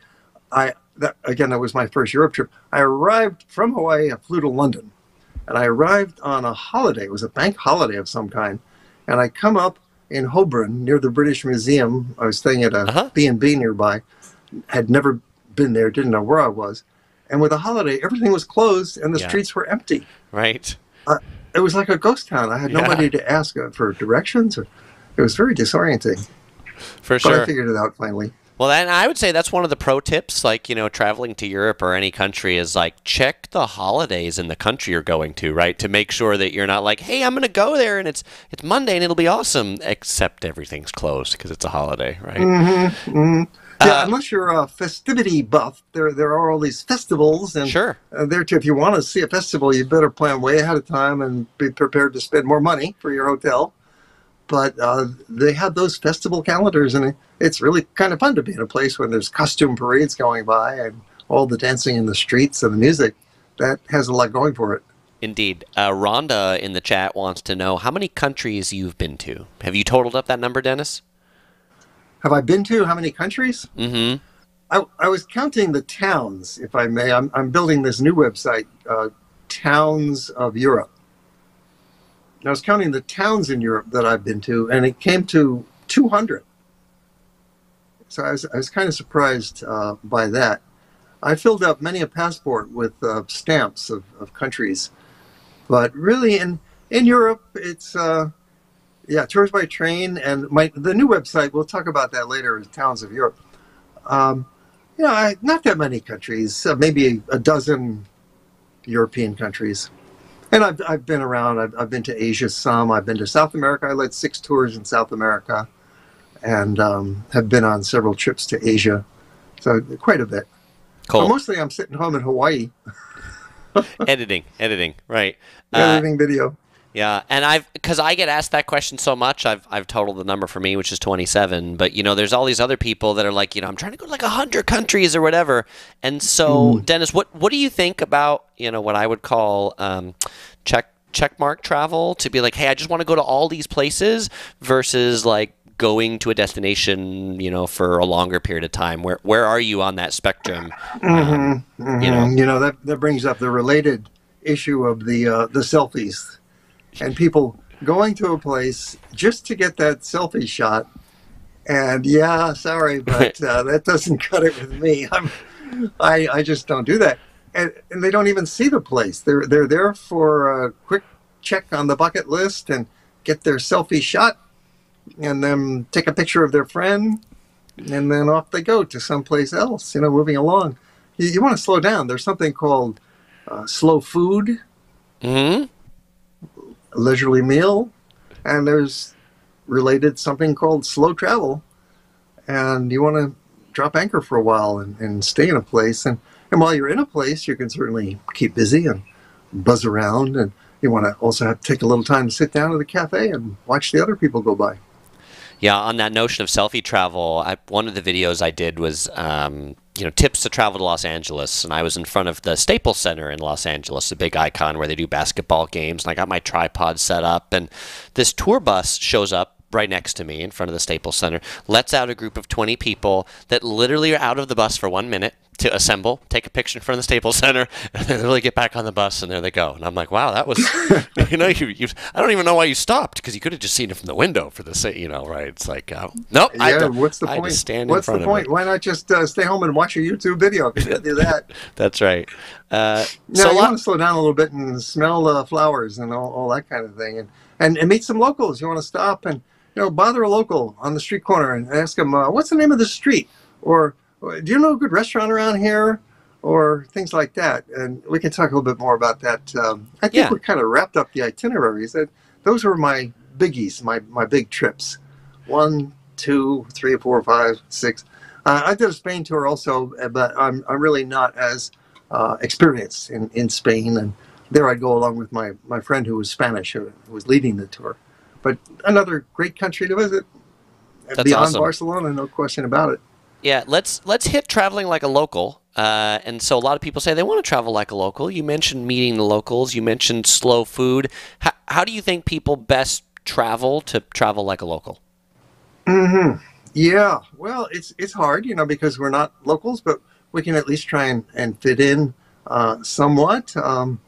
I that, again, that was my first Europe trip. I arrived from Hawaii. I flew to London, and I arrived on a holiday. It was a bank holiday of some kind, and I come up in Holborn near the British Museum. I was staying at a B and B nearby. Had never been there. Didn't know where I was, and with a holiday, everything was closed and the yeah. streets were empty. Right. Uh, it was like a ghost town. I had yeah. nobody to ask for directions. Or, it was very disorienting. For sure. But I figured it out finally. Well, then I would say that's one of the pro tips, like, you know, traveling to Europe or any country is like, check the holidays in the country you're going to, right? To make sure that you're not like, hey, I'm going to go there and it's it's Monday and it'll be awesome, except everything's closed because it's a holiday, right? Mm-hmm. Mm-hmm. Yeah, uh, unless you're a festivity buff, there there are all these festivals, and sure. uh, there too, if you want to see a festival, you better plan way ahead of time and be prepared to spend more money for your hotel. But uh, they have those festival calendars, and it's really kind of fun to be in a place when there's costume parades going by and all the dancing in the streets and the music. That has a lot going for it. Indeed. Uh, Rhonda in the chat wants to know how many countries you've been to. Have you totaled up that number, Dennis? Have I been to how many countries? Mm-hmm. I, I was counting the towns, if I may. I'm, I'm building this new website, uh, Towns of Europe. I was counting the towns in Europe that I've been to, and it came to two hundred. So I was, I was kind of surprised uh, by that. I filled up many a passport with uh, stamps of, of countries. But really, in, in Europe, it's, uh, yeah, Tours by Train. And my the new website, we'll talk about that later, is Towns of Europe. Um, you know, I, not that many countries, uh, maybe a dozen European countries. And I've, I've been around. I've, I've been to Asia some. I've been to South America. I led six tours in South America and um, have been on several trips to Asia. So quite a bit. Cool. But mostly I'm sitting home in Hawaii. Editing, editing, right. Editing uh, video. Yeah, and I've because I get asked that question so much, I've I've totaled the number for me, which is twenty-seven. But you know, there's all these other people that are like, you know, I'm trying to go to like a hundred countries or whatever. And so, mm. Dennis, what what do you think about you know what I would call um, check checkmark travel to be like, hey, I just want to go to all these places versus like going to a destination, you know, for a longer period of time. Where where are you on that spectrum? Mm-hmm, um, mm-hmm. You know, you know that that brings up the related issue of the uh, the selfies. And people going to a place just to get that selfie shot, and yeah, sorry, but uh, that doesn't cut it with me. I'm, I I just don't do that, and and they don't even see the place. They're they're there for a quick check on the bucket list and get their selfie shot, and then take a picture of their friend, and then off they go to someplace else. You know, moving along. You, you want to slow down. There's something called uh, slow food. Mm-hmm. A leisurely meal, and there's related something called slow travel, and you want to drop anchor for a while and, and stay in a place, and, and while you're in a place you can certainly keep busy and buzz around, and you want to also have to take a little time to sit down at a cafe and watch the other people go by. Yeah, on that notion of selfie travel, I, one of the videos I did was um you know, tips to travel to Los Angeles. And I was in front of the Staples Center in Los Angeles, a big icon where they do basketball games. And I got my tripod set up. And this tour bus shows up right next to me in front of the Staples Center, lets out a group of twenty people that literally are out of the bus for one minute to assemble, take a picture in front of the Staples Center, and then really get back on the bus, and there they go. And I'm like, wow, that was, you know, you, you, I don't even know why you stopped, because you could have just seen it from the window for the city, you know, right? It's like, uh, nope. Yeah, I, what's the I point? Stand what's in front the point? Of why not just uh, stay home and watch a YouTube video? You do that. That's right. Uh, now, so you want to slow down a little bit and smell the uh, flowers and all, all that kind of thing, and, and, and meet some locals. You want to stop and, you know, bother a local on the street corner and ask them, uh, what's the name of the street? Or, do you know a good restaurant around here? Or things like that. And we can talk a little bit more about that. Um, I think yeah. we kind of wrapped up the itineraries. Those were my biggies, my, my big trips. One, two, three, four, five, six. Uh, I did a Spain tour also, but I'm, I'm really not as uh, experienced in, in Spain. And there I'd go along with my, my friend who was Spanish, who was leading the tour. But another great country to visit. That's beyond awesome. Barcelona, no question about it. Yeah, let's let's hit traveling like a local. Uh, and so a lot of people say they want to travel like a local. You mentioned meeting the locals. You mentioned slow food. How, how do you think people best travel to travel like a local? Mm-hmm. Yeah, well, it's it's hard, you know, because we're not locals, but we can at least try and, and fit in uh, somewhat. Um,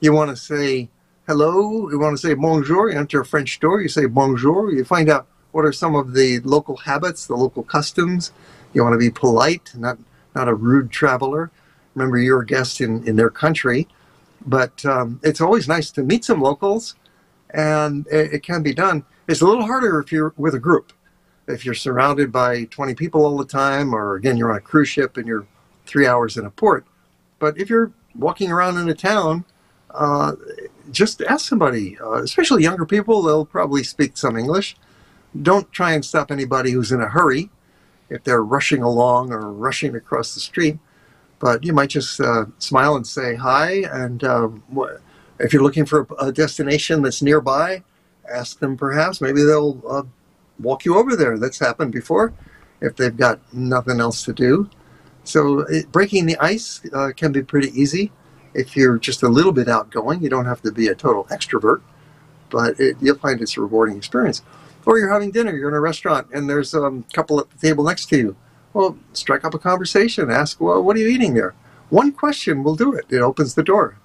you want to say hello. You want to say bonjour. You enter a French store. You say bonjour. You find out what are some of the local habits, the local customs. You want to be polite, not not a rude traveler. Remember, you're a guest in, in their country. But um, it's always nice to meet some locals, and it, it can be done. It's a little harder if you're with a group. If you're surrounded by twenty people all the time, or again, you're on a cruise ship and you're three hours in a port. But if you're walking around in a town, uh, just ask somebody, uh, especially younger people, they'll probably speak some English. Don't try and stop anybody who's in a hurry if they're rushing along or rushing across the street. But you might just uh, smile and say hi. And um, if you're looking for a destination that's nearby, ask them perhaps. Maybe they'll uh, walk you over there. That's happened before if they've got nothing else to do. So it, breaking the ice uh, can be pretty easy if you're just a little bit outgoing. You don't have to be a total extrovert, but it, you'll find it's a rewarding experience. Or you're having dinner, you're in a restaurant, and there's a um, couple at the table next to you. Well, strike up a conversation. Ask, well, what are you eating there? One question will do it. It opens the door.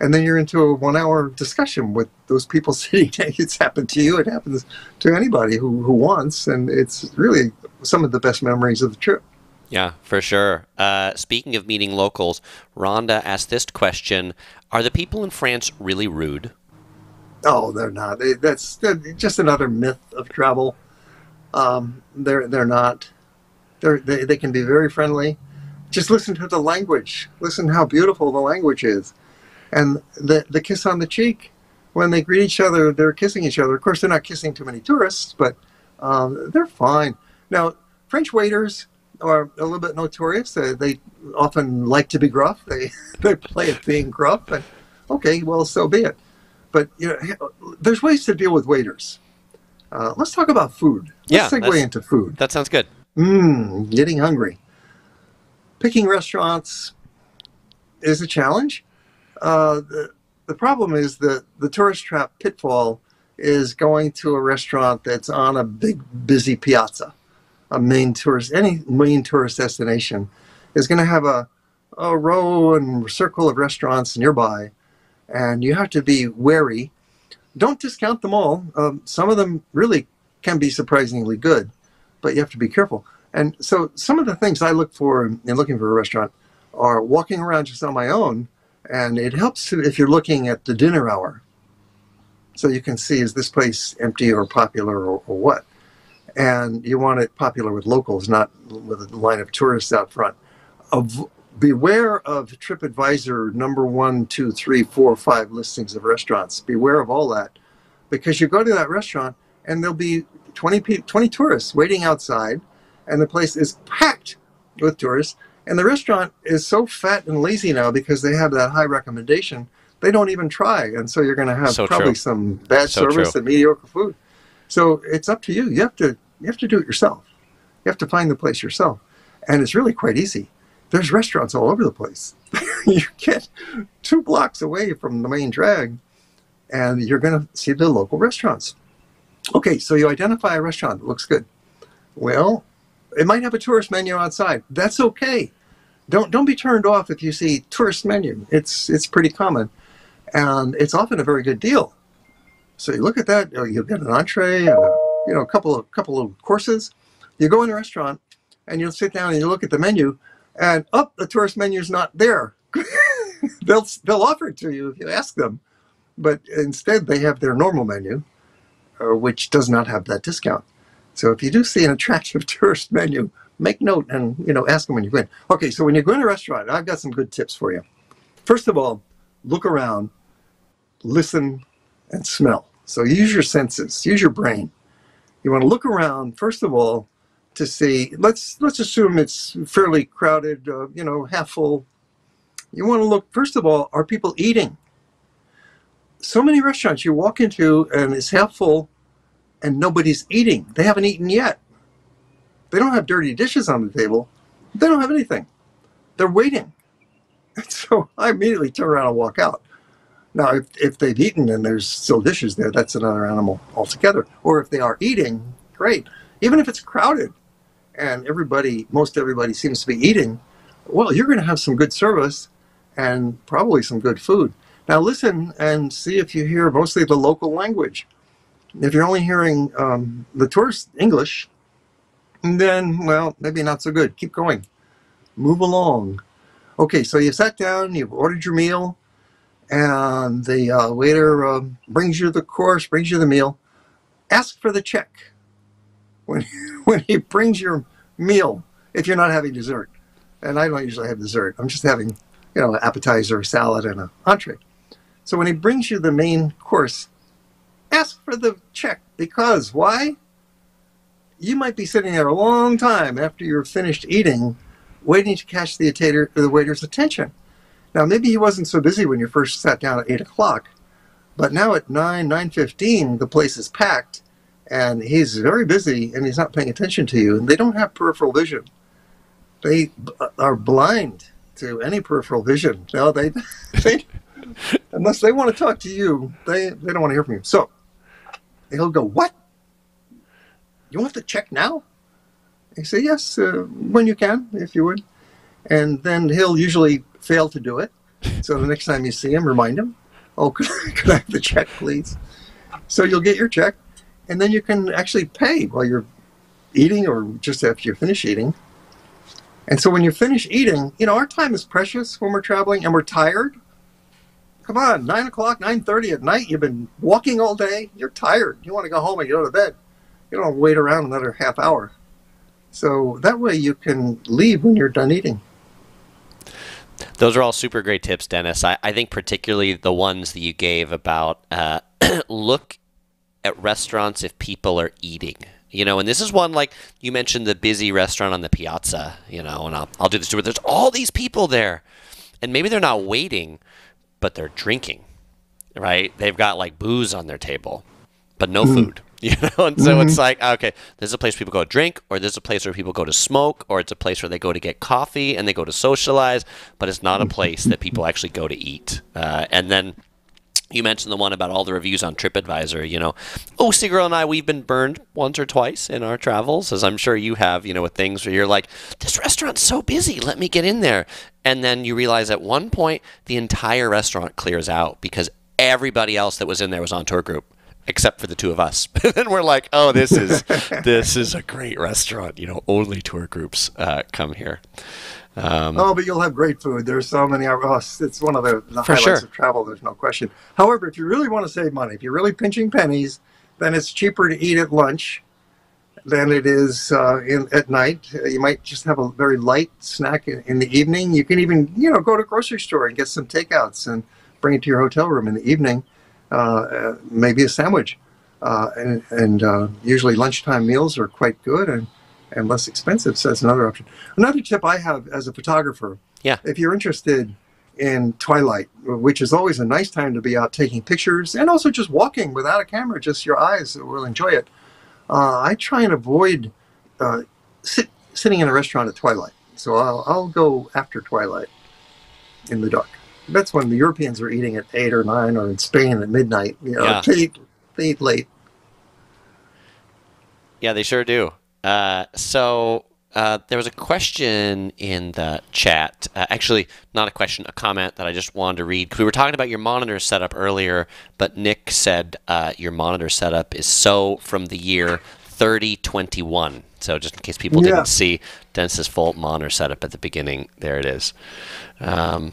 And then you're into a one-hour discussion with those people sitting there. It's happened to you. It happens to anybody who, who wants. And it's really some of the best memories of the trip. Yeah, for sure. Uh, speaking of meeting locals, Rhonda asked this question. Are the people in France really rude? Oh, they're not. They, that's they're just another myth of travel. Um, they're they're not. They're, they they can be very friendly. Just listen to the language. Listen how beautiful the language is, and the the kiss on the cheek when they greet each other. They're kissing each other. Of course, they're not kissing too many tourists, but um, they're fine. Now, French waiters are a little bit notorious. They, they often like to be gruff. They they play at being gruff, and okay, well, so be it. But you know, there's ways to deal with waiters. Uh, let's talk about food. Let's yeah, segue into food. That sounds good. Mmm, getting hungry. Picking restaurants is a challenge. Uh, the, the problem is that the tourist trap pitfall is going to a restaurant that's on a big, busy piazza. A main tourist, any main tourist destination is going to have a, a row and circle of restaurants nearby. And you have to be wary. Don't discount them all. Um, some of them really can be surprisingly good, but you have to be careful. And so some of the things I look for in looking for a restaurant are walking around just on my own. And it helps if you're looking at the dinner hour. So you can see, is this place empty or popular or, or what? And you want it popular with locals, not with a line of tourists out front. Of, Beware of TripAdvisor number one, two, three, four, five listings of restaurants. Beware of all that, because you go to that restaurant and there'll be twenty, pe twenty tourists waiting outside, and the place is packed with tourists. And the restaurant is so fat and lazy now because they have that high recommendation, they don't even try. And so you're going to have so probably true. some bad so service true. and mediocre food. So it's up to you. You have to, you have to do it yourself. You have to find the place yourself. And it's really quite easy. There's restaurants all over the place. You get two blocks away from the main drag, and you're going to see the local restaurants. Okay, so you identify a restaurant that looks good. Well, it might have a tourist menu outside. That's okay. Don't don't be turned off if you see tourist menu. It's it's pretty common, and it's often a very good deal. So you look at that. You'll get an entree, and a, you know, a couple of couple of courses. You go in a restaurant, and you'll sit down and you look at the menu. And up, oh, the tourist menu is not there. they'll they'll offer it to you if you ask them, but instead they have their normal menu, uh, which does not have that discount. So if you do see an attractive tourist menu, make note and you know ask them when you go in. Okay, so when you go in a restaurant, I've got some good tips for you. First of all, look around, listen, and smell. So use your senses, use your brain. You want to look around first of all to see, let's let's assume it's fairly crowded, uh, you know, half full. You want to look, first of all, are people eating? So many restaurants you walk into and it's half full and nobody's eating. They haven't eaten yet. They don't have dirty dishes on the table. They don't have anything. They're waiting. And so I immediately turn around and walk out. Now, if, if they've eaten and there's still dishes there, that's another animal altogether. Or if they are eating, great. Even if it's crowded and everybody, most everybody seems to be eating, well, you're going to have some good service and probably some good food. Now, listen and see if you hear mostly the local language. If you're only hearing um, the tourist English, then, well, maybe not so good. Keep going. Move along. Okay, so you sat down, you've ordered your meal, and the uh, waiter uh, brings you the course, brings you the meal. Ask for the check when he, when he brings your meal, if you're not having dessert. And I don't usually have dessert. I'm just having, you know, an appetizer, salad, and an entree. So when he brings you the main course, ask for the check. Because why? You might be sitting there a long time after you're finished eating, waiting to catch the, attater, the waiter's attention. Now, maybe he wasn't so busy when you first sat down at eight o'clock, but now at nine, nine fifteen, the place is packed, and he's very busy, and he's not paying attention to you. And they don't have peripheral vision. They are blind to any peripheral vision. No, they, they unless they want to talk to you, they, they don't want to hear from you. So he'll go, what? You want the check now? He say, yes, uh, when you can, if you would. And then he'll usually fail to do it. So the next time you see him, remind him, oh, could I, could I have the check, please? So you'll get your check, and then you can actually pay while you're eating or just after you finish eating. And so when you finish eating, you know, our time is precious when we're traveling and we're tired. Come on, nine o'clock, nine thirty at night, you've been walking all day, you're tired. You want to go home and go to bed. You don't wait around another half hour. So that way you can leave when you're done eating. Those are all super great tips, Dennis. I, I think particularly the ones that you gave about uh, look at restaurants if people are eating. You know, and this is one, like you mentioned, the busy restaurant on the piazza, you know, and I'll, I'll do this too, where there's all these people there. And maybe they're not waiting, but they're drinking, right? They've got like booze on their table, but no mm. food. You know, and so mm-hmm. it's like, okay, there's a place people go to drink, or there's a place where people go to smoke, or it's a place where they go to get coffee and they go to socialize, but it's not a place that people actually go to eat. Uh, and then you mentioned the one about all the reviews on TripAdvisor, you know. O C Girl and I, we've been burned once or twice in our travels, as I'm sure you have, you know, with things where you're like, this restaurant's so busy, let me get in there. And then you realize at one point the entire restaurant clears out because everybody else that was in there was on tour group, except for the two of us. And then we're like, oh, this is this is a great restaurant. You know, only tour groups uh, come here. Um, oh, but you'll have great food. There's so many. Oh, it's one of the, the highlights sure. of travel. There's no question. However, if you really want to save money, if you're really pinching pennies, then it's cheaper to eat at lunch than it is uh, in, at night. You might just have a very light snack in, in the evening. You can even, you know, go to a grocery store and get some takeouts and bring it to your hotel room in the evening. Uh, maybe a sandwich, uh, and, and uh, usually lunchtime meals are quite good and, and less expensive, so that's another option. Another tip I have as a photographer, yeah. if you're interested in twilight, which is always a nice time to be out taking pictures and also just walking without a camera, just your eyes will enjoy it. Uh, I try and avoid uh, sit, sitting in a restaurant at twilight, so I'll, I'll go after twilight in the dark. That's when the Europeans are eating at eight or nine, or in Spain at midnight. You know, yeah. they, eat, they eat late. Yeah, they sure do. Uh, so uh, there was a question in the chat. Uh, actually, not a question, a comment that I just wanted to read. 'Cause we were talking about your monitor setup earlier, but Nick said uh, your monitor setup is so from the year thirty twenty-one. So just in case people yeah. didn't see Dennis's full monitor setup at the beginning, there it is. Um,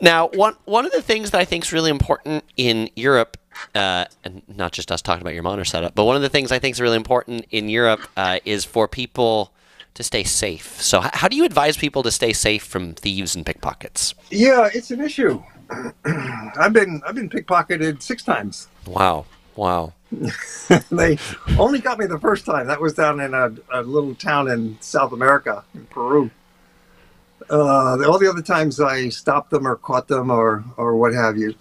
Now, one one of the things that I think is really important in Europe, uh, and not just us talking about your monitor setup, but one of the things I think is really important in Europe uh, is for people to stay safe. So how do you advise people to stay safe from thieves and pickpockets? Yeah, it's an issue. I've been I've been pickpocketed six times. Wow. Wow. They only got me the first time. That was down in a, a little town in South America, in Peru. Uh, all the other times I stopped them or caught them or, or what have you.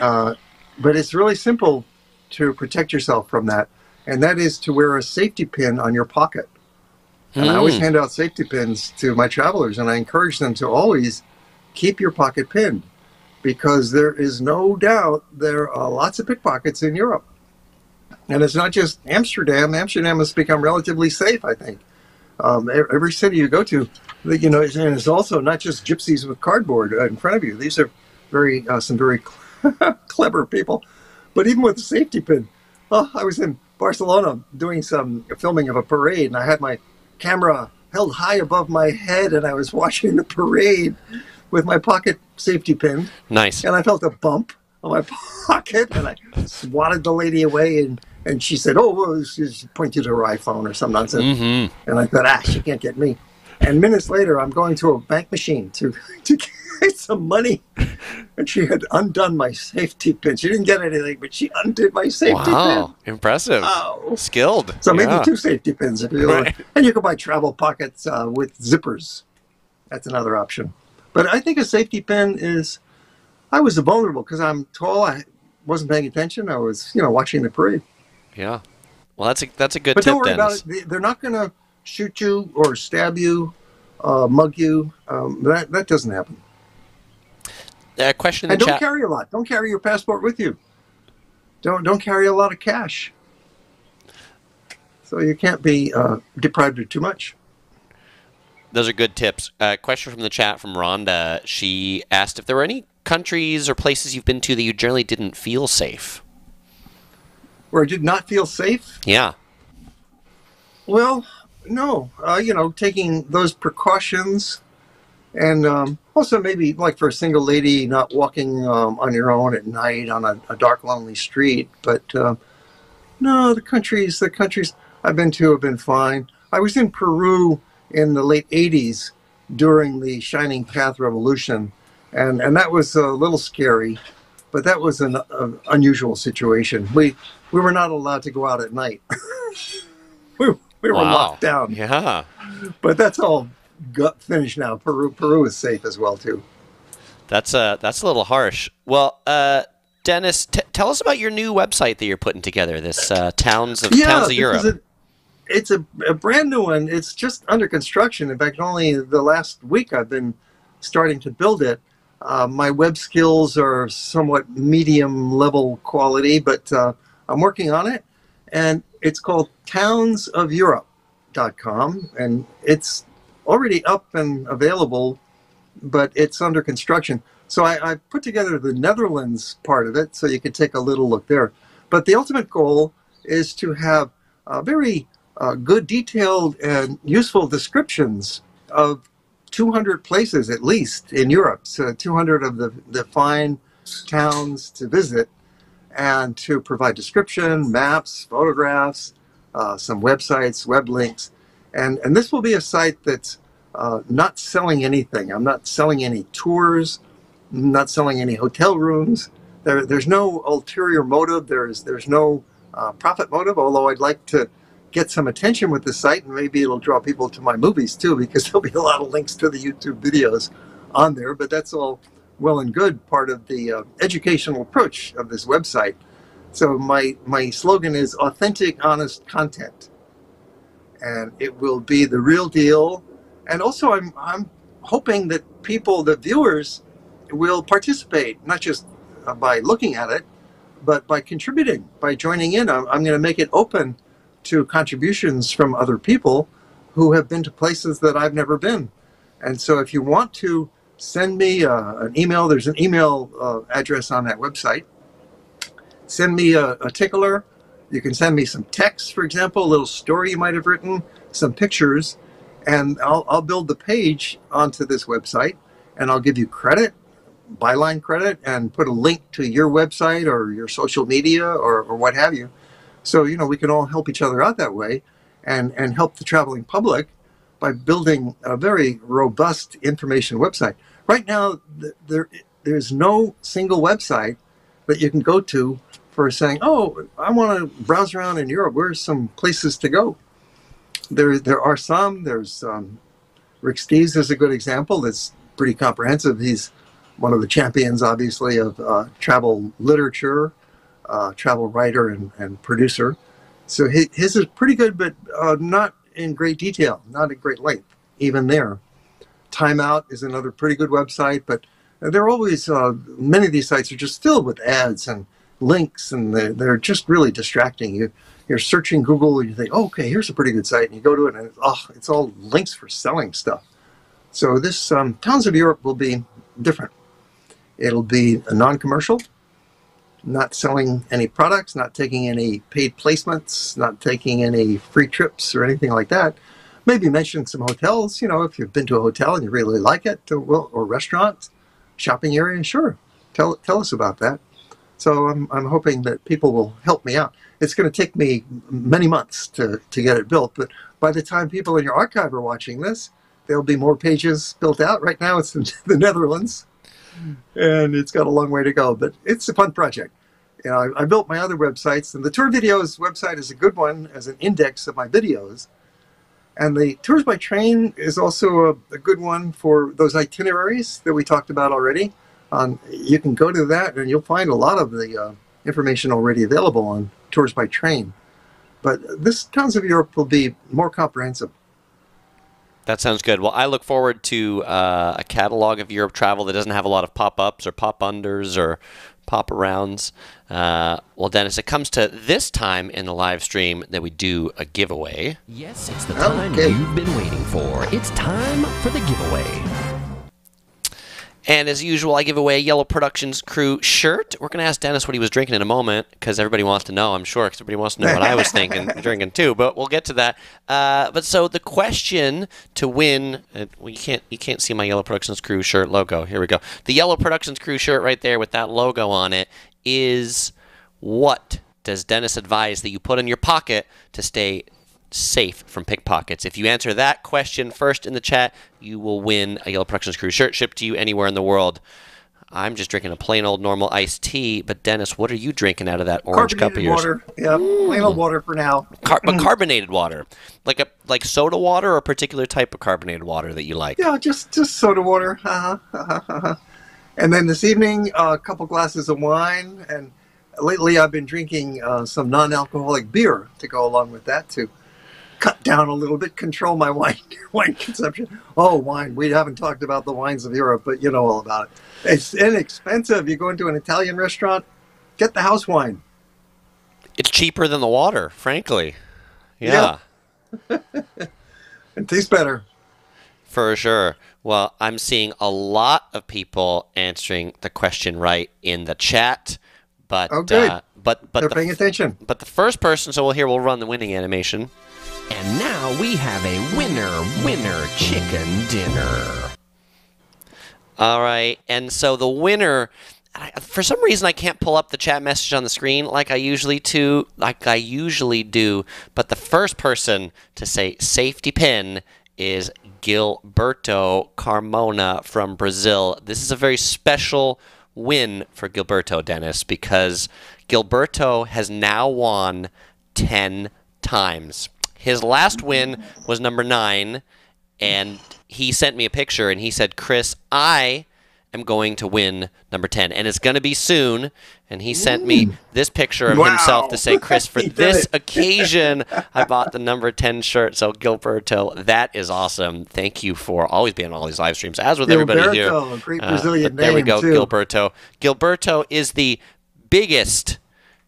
Uh, but it's really simple to protect yourself from that. And that is to wear a safety pin on your pocket. And mm. I always hand out safety pins to my travelers, and I encourage them to always keep your pocket pinned, because there is no doubt there are lots of pickpockets in Europe. And it's not just Amsterdam. Amsterdam has become relatively safe, I think. Um, every city you go to, you know, and it's also not just gypsies with cardboard in front of you. These are very uh, some very clever people. But even with the safety pin, oh, I was in Barcelona doing some filming of a parade, and I had my camera held high above my head, and I was watching the parade with my pocket safety pin. Nice. And I felt a bump on my pocket, and I swatted the lady away, and, and she said, oh, well, she pointed to her iPhone or some nonsense. Mm-hmm. And I thought, ah, she can't get me. And minutes later, I'm going to a bank machine to, to get some money, and she had undone my safety pin. She didn't get anything, but she undid my safety wow. pin. Wow, impressive. Oh. Skilled. So maybe yeah. two safety pins, if you like. Right. And you can buy travel pockets uh, with zippers. That's another option. But I think a safety pin is, I was vulnerable because I'm tall. I wasn't paying attention. I was, you know, watching the parade. Yeah. Well, that's a, that's a good but tip, Dennis. But don't worry Dennis. about it. They're not going to shoot you or stab you, uh, mug you. Um, that, that doesn't happen. Uh, question and don't carry a lot. Don't carry your passport with you. Don't, don't carry a lot of cash. So you can't be uh, deprived of too much. Those are good tips. Uh, question from the chat from Rhonda. She asked if there were any countries or places you've been to that you generally didn't feel safe. Or did not feel safe? Yeah. Well, no. Uh, you know, taking those precautions and um, also maybe like for a single lady, not walking um, on your own at night on a, a dark, lonely street. But uh, no, the countries, the countries I've been to have been fine. I was in Peru in the late eighties during the Shining Path Revolution, and and that was a little scary, but that was an uh, unusual situation. We we were not allowed to go out at night. we we were wow. locked down. Yeah, but that's all got finished now. Peru Peru is safe as well too. That's a uh, that's a little harsh. Well, uh, Dennis, t tell us about your new website that you're putting together. This uh, towns of yeah, towns of Europe. It's a, a brand new one. It's just under construction. In fact, only the last week I've been starting to build it. Uh, my web skills are somewhat medium level quality, but uh, I'm working on it. And it's called towns of europe dot com. And it's already up and available, but it's under construction. So I, I put together the Netherlands part of it, so you can take a little look there. But the ultimate goal is to have a very Uh, good detailed and useful descriptions of two hundred places at least in Europe, so two hundred of the, the fine towns to visit, and to provide description, maps, photographs, uh, some websites, web links. And, and this will be a site that's uh, not selling anything. I'm not selling any tours, I'm not selling any hotel rooms. There, there's no ulterior motive, there's, there's no uh, profit motive, although I'd like to get some attention with the site, and maybe it'll draw people to my movies too, because there'll be a lot of links to the YouTube videos on there. But that's all well and good, part of the uh, educational approach of this website. So my my slogan is authentic, honest content, and it will be the real deal. And also I'm I'm hoping that people, the viewers, will participate, not just uh, by looking at it, but by contributing, by joining in. I'm, I'm going to make it open to contributions from other people who have been to places that I've never been. And so if you want to send me uh, an email, there's an email uh, address on that website. Send me a, a tickler. You can send me some text, for example, a little story you might have written, some pictures, and I'll, I'll build the page onto this website, and I'll give you credit, byline credit, and put a link to your website or your social media or, or what have you. So, you know, we can all help each other out that way, and, and help the traveling public by building a very robust information website. Right now, th there there's no single website that you can go to for saying, oh, I want to browse around in Europe. Where's some places to go? There, there are some. There's um, Rick Steves is a good example. That's pretty comprehensive. He's one of the champions, obviously, of uh, travel literature, uh, travel writer and, and producer. So his, his is pretty good, but uh, not in great detail, not at great length, even there. Time Out is another pretty good website, but there are always, uh, many of these sites are just filled with ads and links, and they're, they're just really distracting. You, you're searching Google, and you think, oh, okay, here's a pretty good site, and you go to it, and it's, oh, it's all links for selling stuff. So this um, Towns of Europe will be different. It'll be a non-commercial, not selling any products, not taking any paid placements, not taking any free trips or anything like that. Maybe mention some hotels, you know, if you've been to a hotel and you really like it, or, or restaurants. Shopping area, sure. Tell tell us about that. So I'm I'm hoping that people will help me out. It's going to take me many months to to get it built, but by the time people in your archive are watching this, there'll be more pages built out. Right now, it's in the Netherlands, and it's got a long way to go. But it's a fun project. You know, I, I built my other websites, and the Tour Videos website is a good one as an index of my videos, and the Tours by Train is also a, a good one for those itineraries that we talked about already. Um, you can go to that and you'll find a lot of the uh, information already available on Tours by Train. But this Towns of Europe will be more comprehensive. That sounds good. Well, I look forward to uh, a catalog of Europe travel that doesn't have a lot of pop-ups or pop-unders or pop-arounds. Uh, well, Dennis, it comes to this time in the live stream that we do a giveaway. Yes, it's the time okay. you've been waiting for. It's time for the giveaway. And as usual, I give away a Yellow Productions crew shirt. We're going to ask Dennis what he was drinking in a moment because everybody wants to know, I'm sure, because everybody wants to know what I was thinking drinking too, but we'll get to that. Uh, but so the question to win, uh, well, you, can't, you can't see my Yellow Productions crew shirt logo. Here we go. The Yellow Productions crew shirt right there with that logo on it is, what does Dennis advise that you put in your pocket to stay safe from pickpockets? If you answer that question first in the chat, you will win a Yellow Productions crew shirt shipped to you anywhere in the world. I'm just drinking a plain old normal iced tea, but Dennis, what are you drinking out of that orange cup of yours? Water. Yeah, plain old water for now. Car but carbonated water, like a like soda water, or a particular type of carbonated water that you like? Yeah, just just soda water. Uh-huh, uh-huh, uh-huh. And then this evening, uh, a couple glasses of wine, and lately I've been drinking uh, some non-alcoholic beer to go along with that too. Cut down a little bit, control my wine wine consumption. Oh, wine. We haven't talked about the wines of Europe, but you know all about it. It's inexpensive. You go into an Italian restaurant, get the house wine. It's cheaper than the water, frankly. Yeah. yeah. It tastes better. For sure. Well, I'm seeing a lot of people answering the question right in the chat. But, oh, good. Uh, but, but They're the, paying attention. But the first person, so we'll hear, we'll run the winning animation. And now we have a winner, winner, chicken dinner. All right. And so the winner, for some reason, I can't pull up the chat message on the screen like I usually do, like I usually do. But the first person to say safety pin is Gilberto Carmona from Brazil. This is a very special win for Gilberto, Dennis, because Gilberto has now won ten times. His last win was number nine, and he sent me a picture, and he said, Chris, I am going to win number ten, and it's going to be soon. And he sent me this picture of wow. himself to say, Chris, for this occasion, I bought the number ten shirt. So, Gilberto, that is awesome. Thank you for always being on all these live streams, as with Gilberto, everybody here. Gilberto, great Brazilian uh, name, There we go, too. Gilberto. Gilberto is the biggest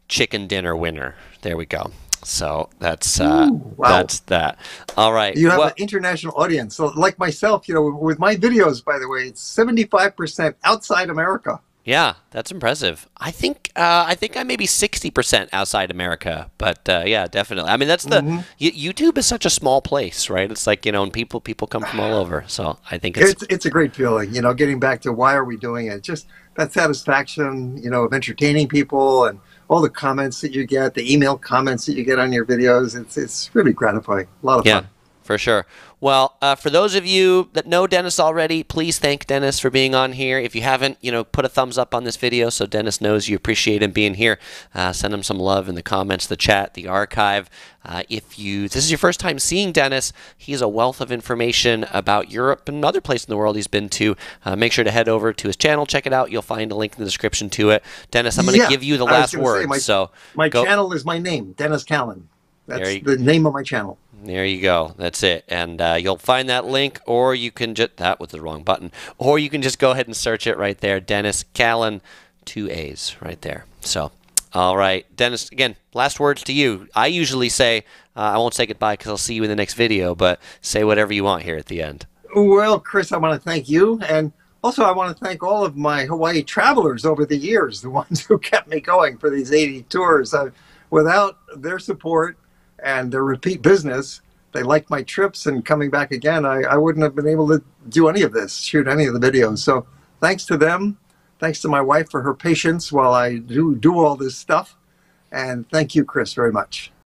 chicken dinner winner. There we go. So that's uh, Ooh, wow. that's that. All right. You have well, an international audience. So like myself, you know, with my videos, by the way, it's seventy-five percent outside America. Yeah, that's impressive. I think uh, I think I may be sixty percent outside America, but uh, yeah, definitely. I mean, that's the mm-hmm. YouTube is such a small place, right? It's like, you know, and people people come from all over. So I think it's it's, it's a great feeling, you know, getting back to why are we doing it? Just that satisfaction, you know, of entertaining people and all the comments that you get, the email comments that you get on your videos. It's, it's really gratifying. A lot of yeah, fun. For sure. Well, uh, for those of you that know Dennis already, please thank Dennis for being on here. If you haven't, you know, put a thumbs up on this video so Dennis knows you appreciate him being here. Uh, send him some love in the comments, the chat, the archive. Uh, if you, this is your first time seeing Dennis, he's a wealth of information about Europe and other places in the world he's been to. Uh, make sure to head over to his channel, check it out. You'll find a link in the description to it. Dennis, I'm going to yeah, give you the last word. Say, my so my go. channel is my name, Dennis Callan. That's you, the name of my channel. There you go. That's it. And uh, you'll find that link, or you can just, that was the wrong button, or you can just go ahead and search it right there. Dennis Callan, two A's right there. So, all right. Dennis, again, last words to you. I usually say, uh, I won't say goodbye because I'll see you in the next video, but say whatever you want here at the end. Well, Chris, I want to thank you. And also, I want to thank all of my Hawaii travelers over the years, the ones who kept me going for these eighty tours. Uh, without their support and their repeat business, they liked my trips and coming back again, I, I wouldn't have been able to do any of this, shoot any of the videos. So thanks to them, thanks to my wife for her patience while I do, do all this stuff. And thank you, Chris, very much.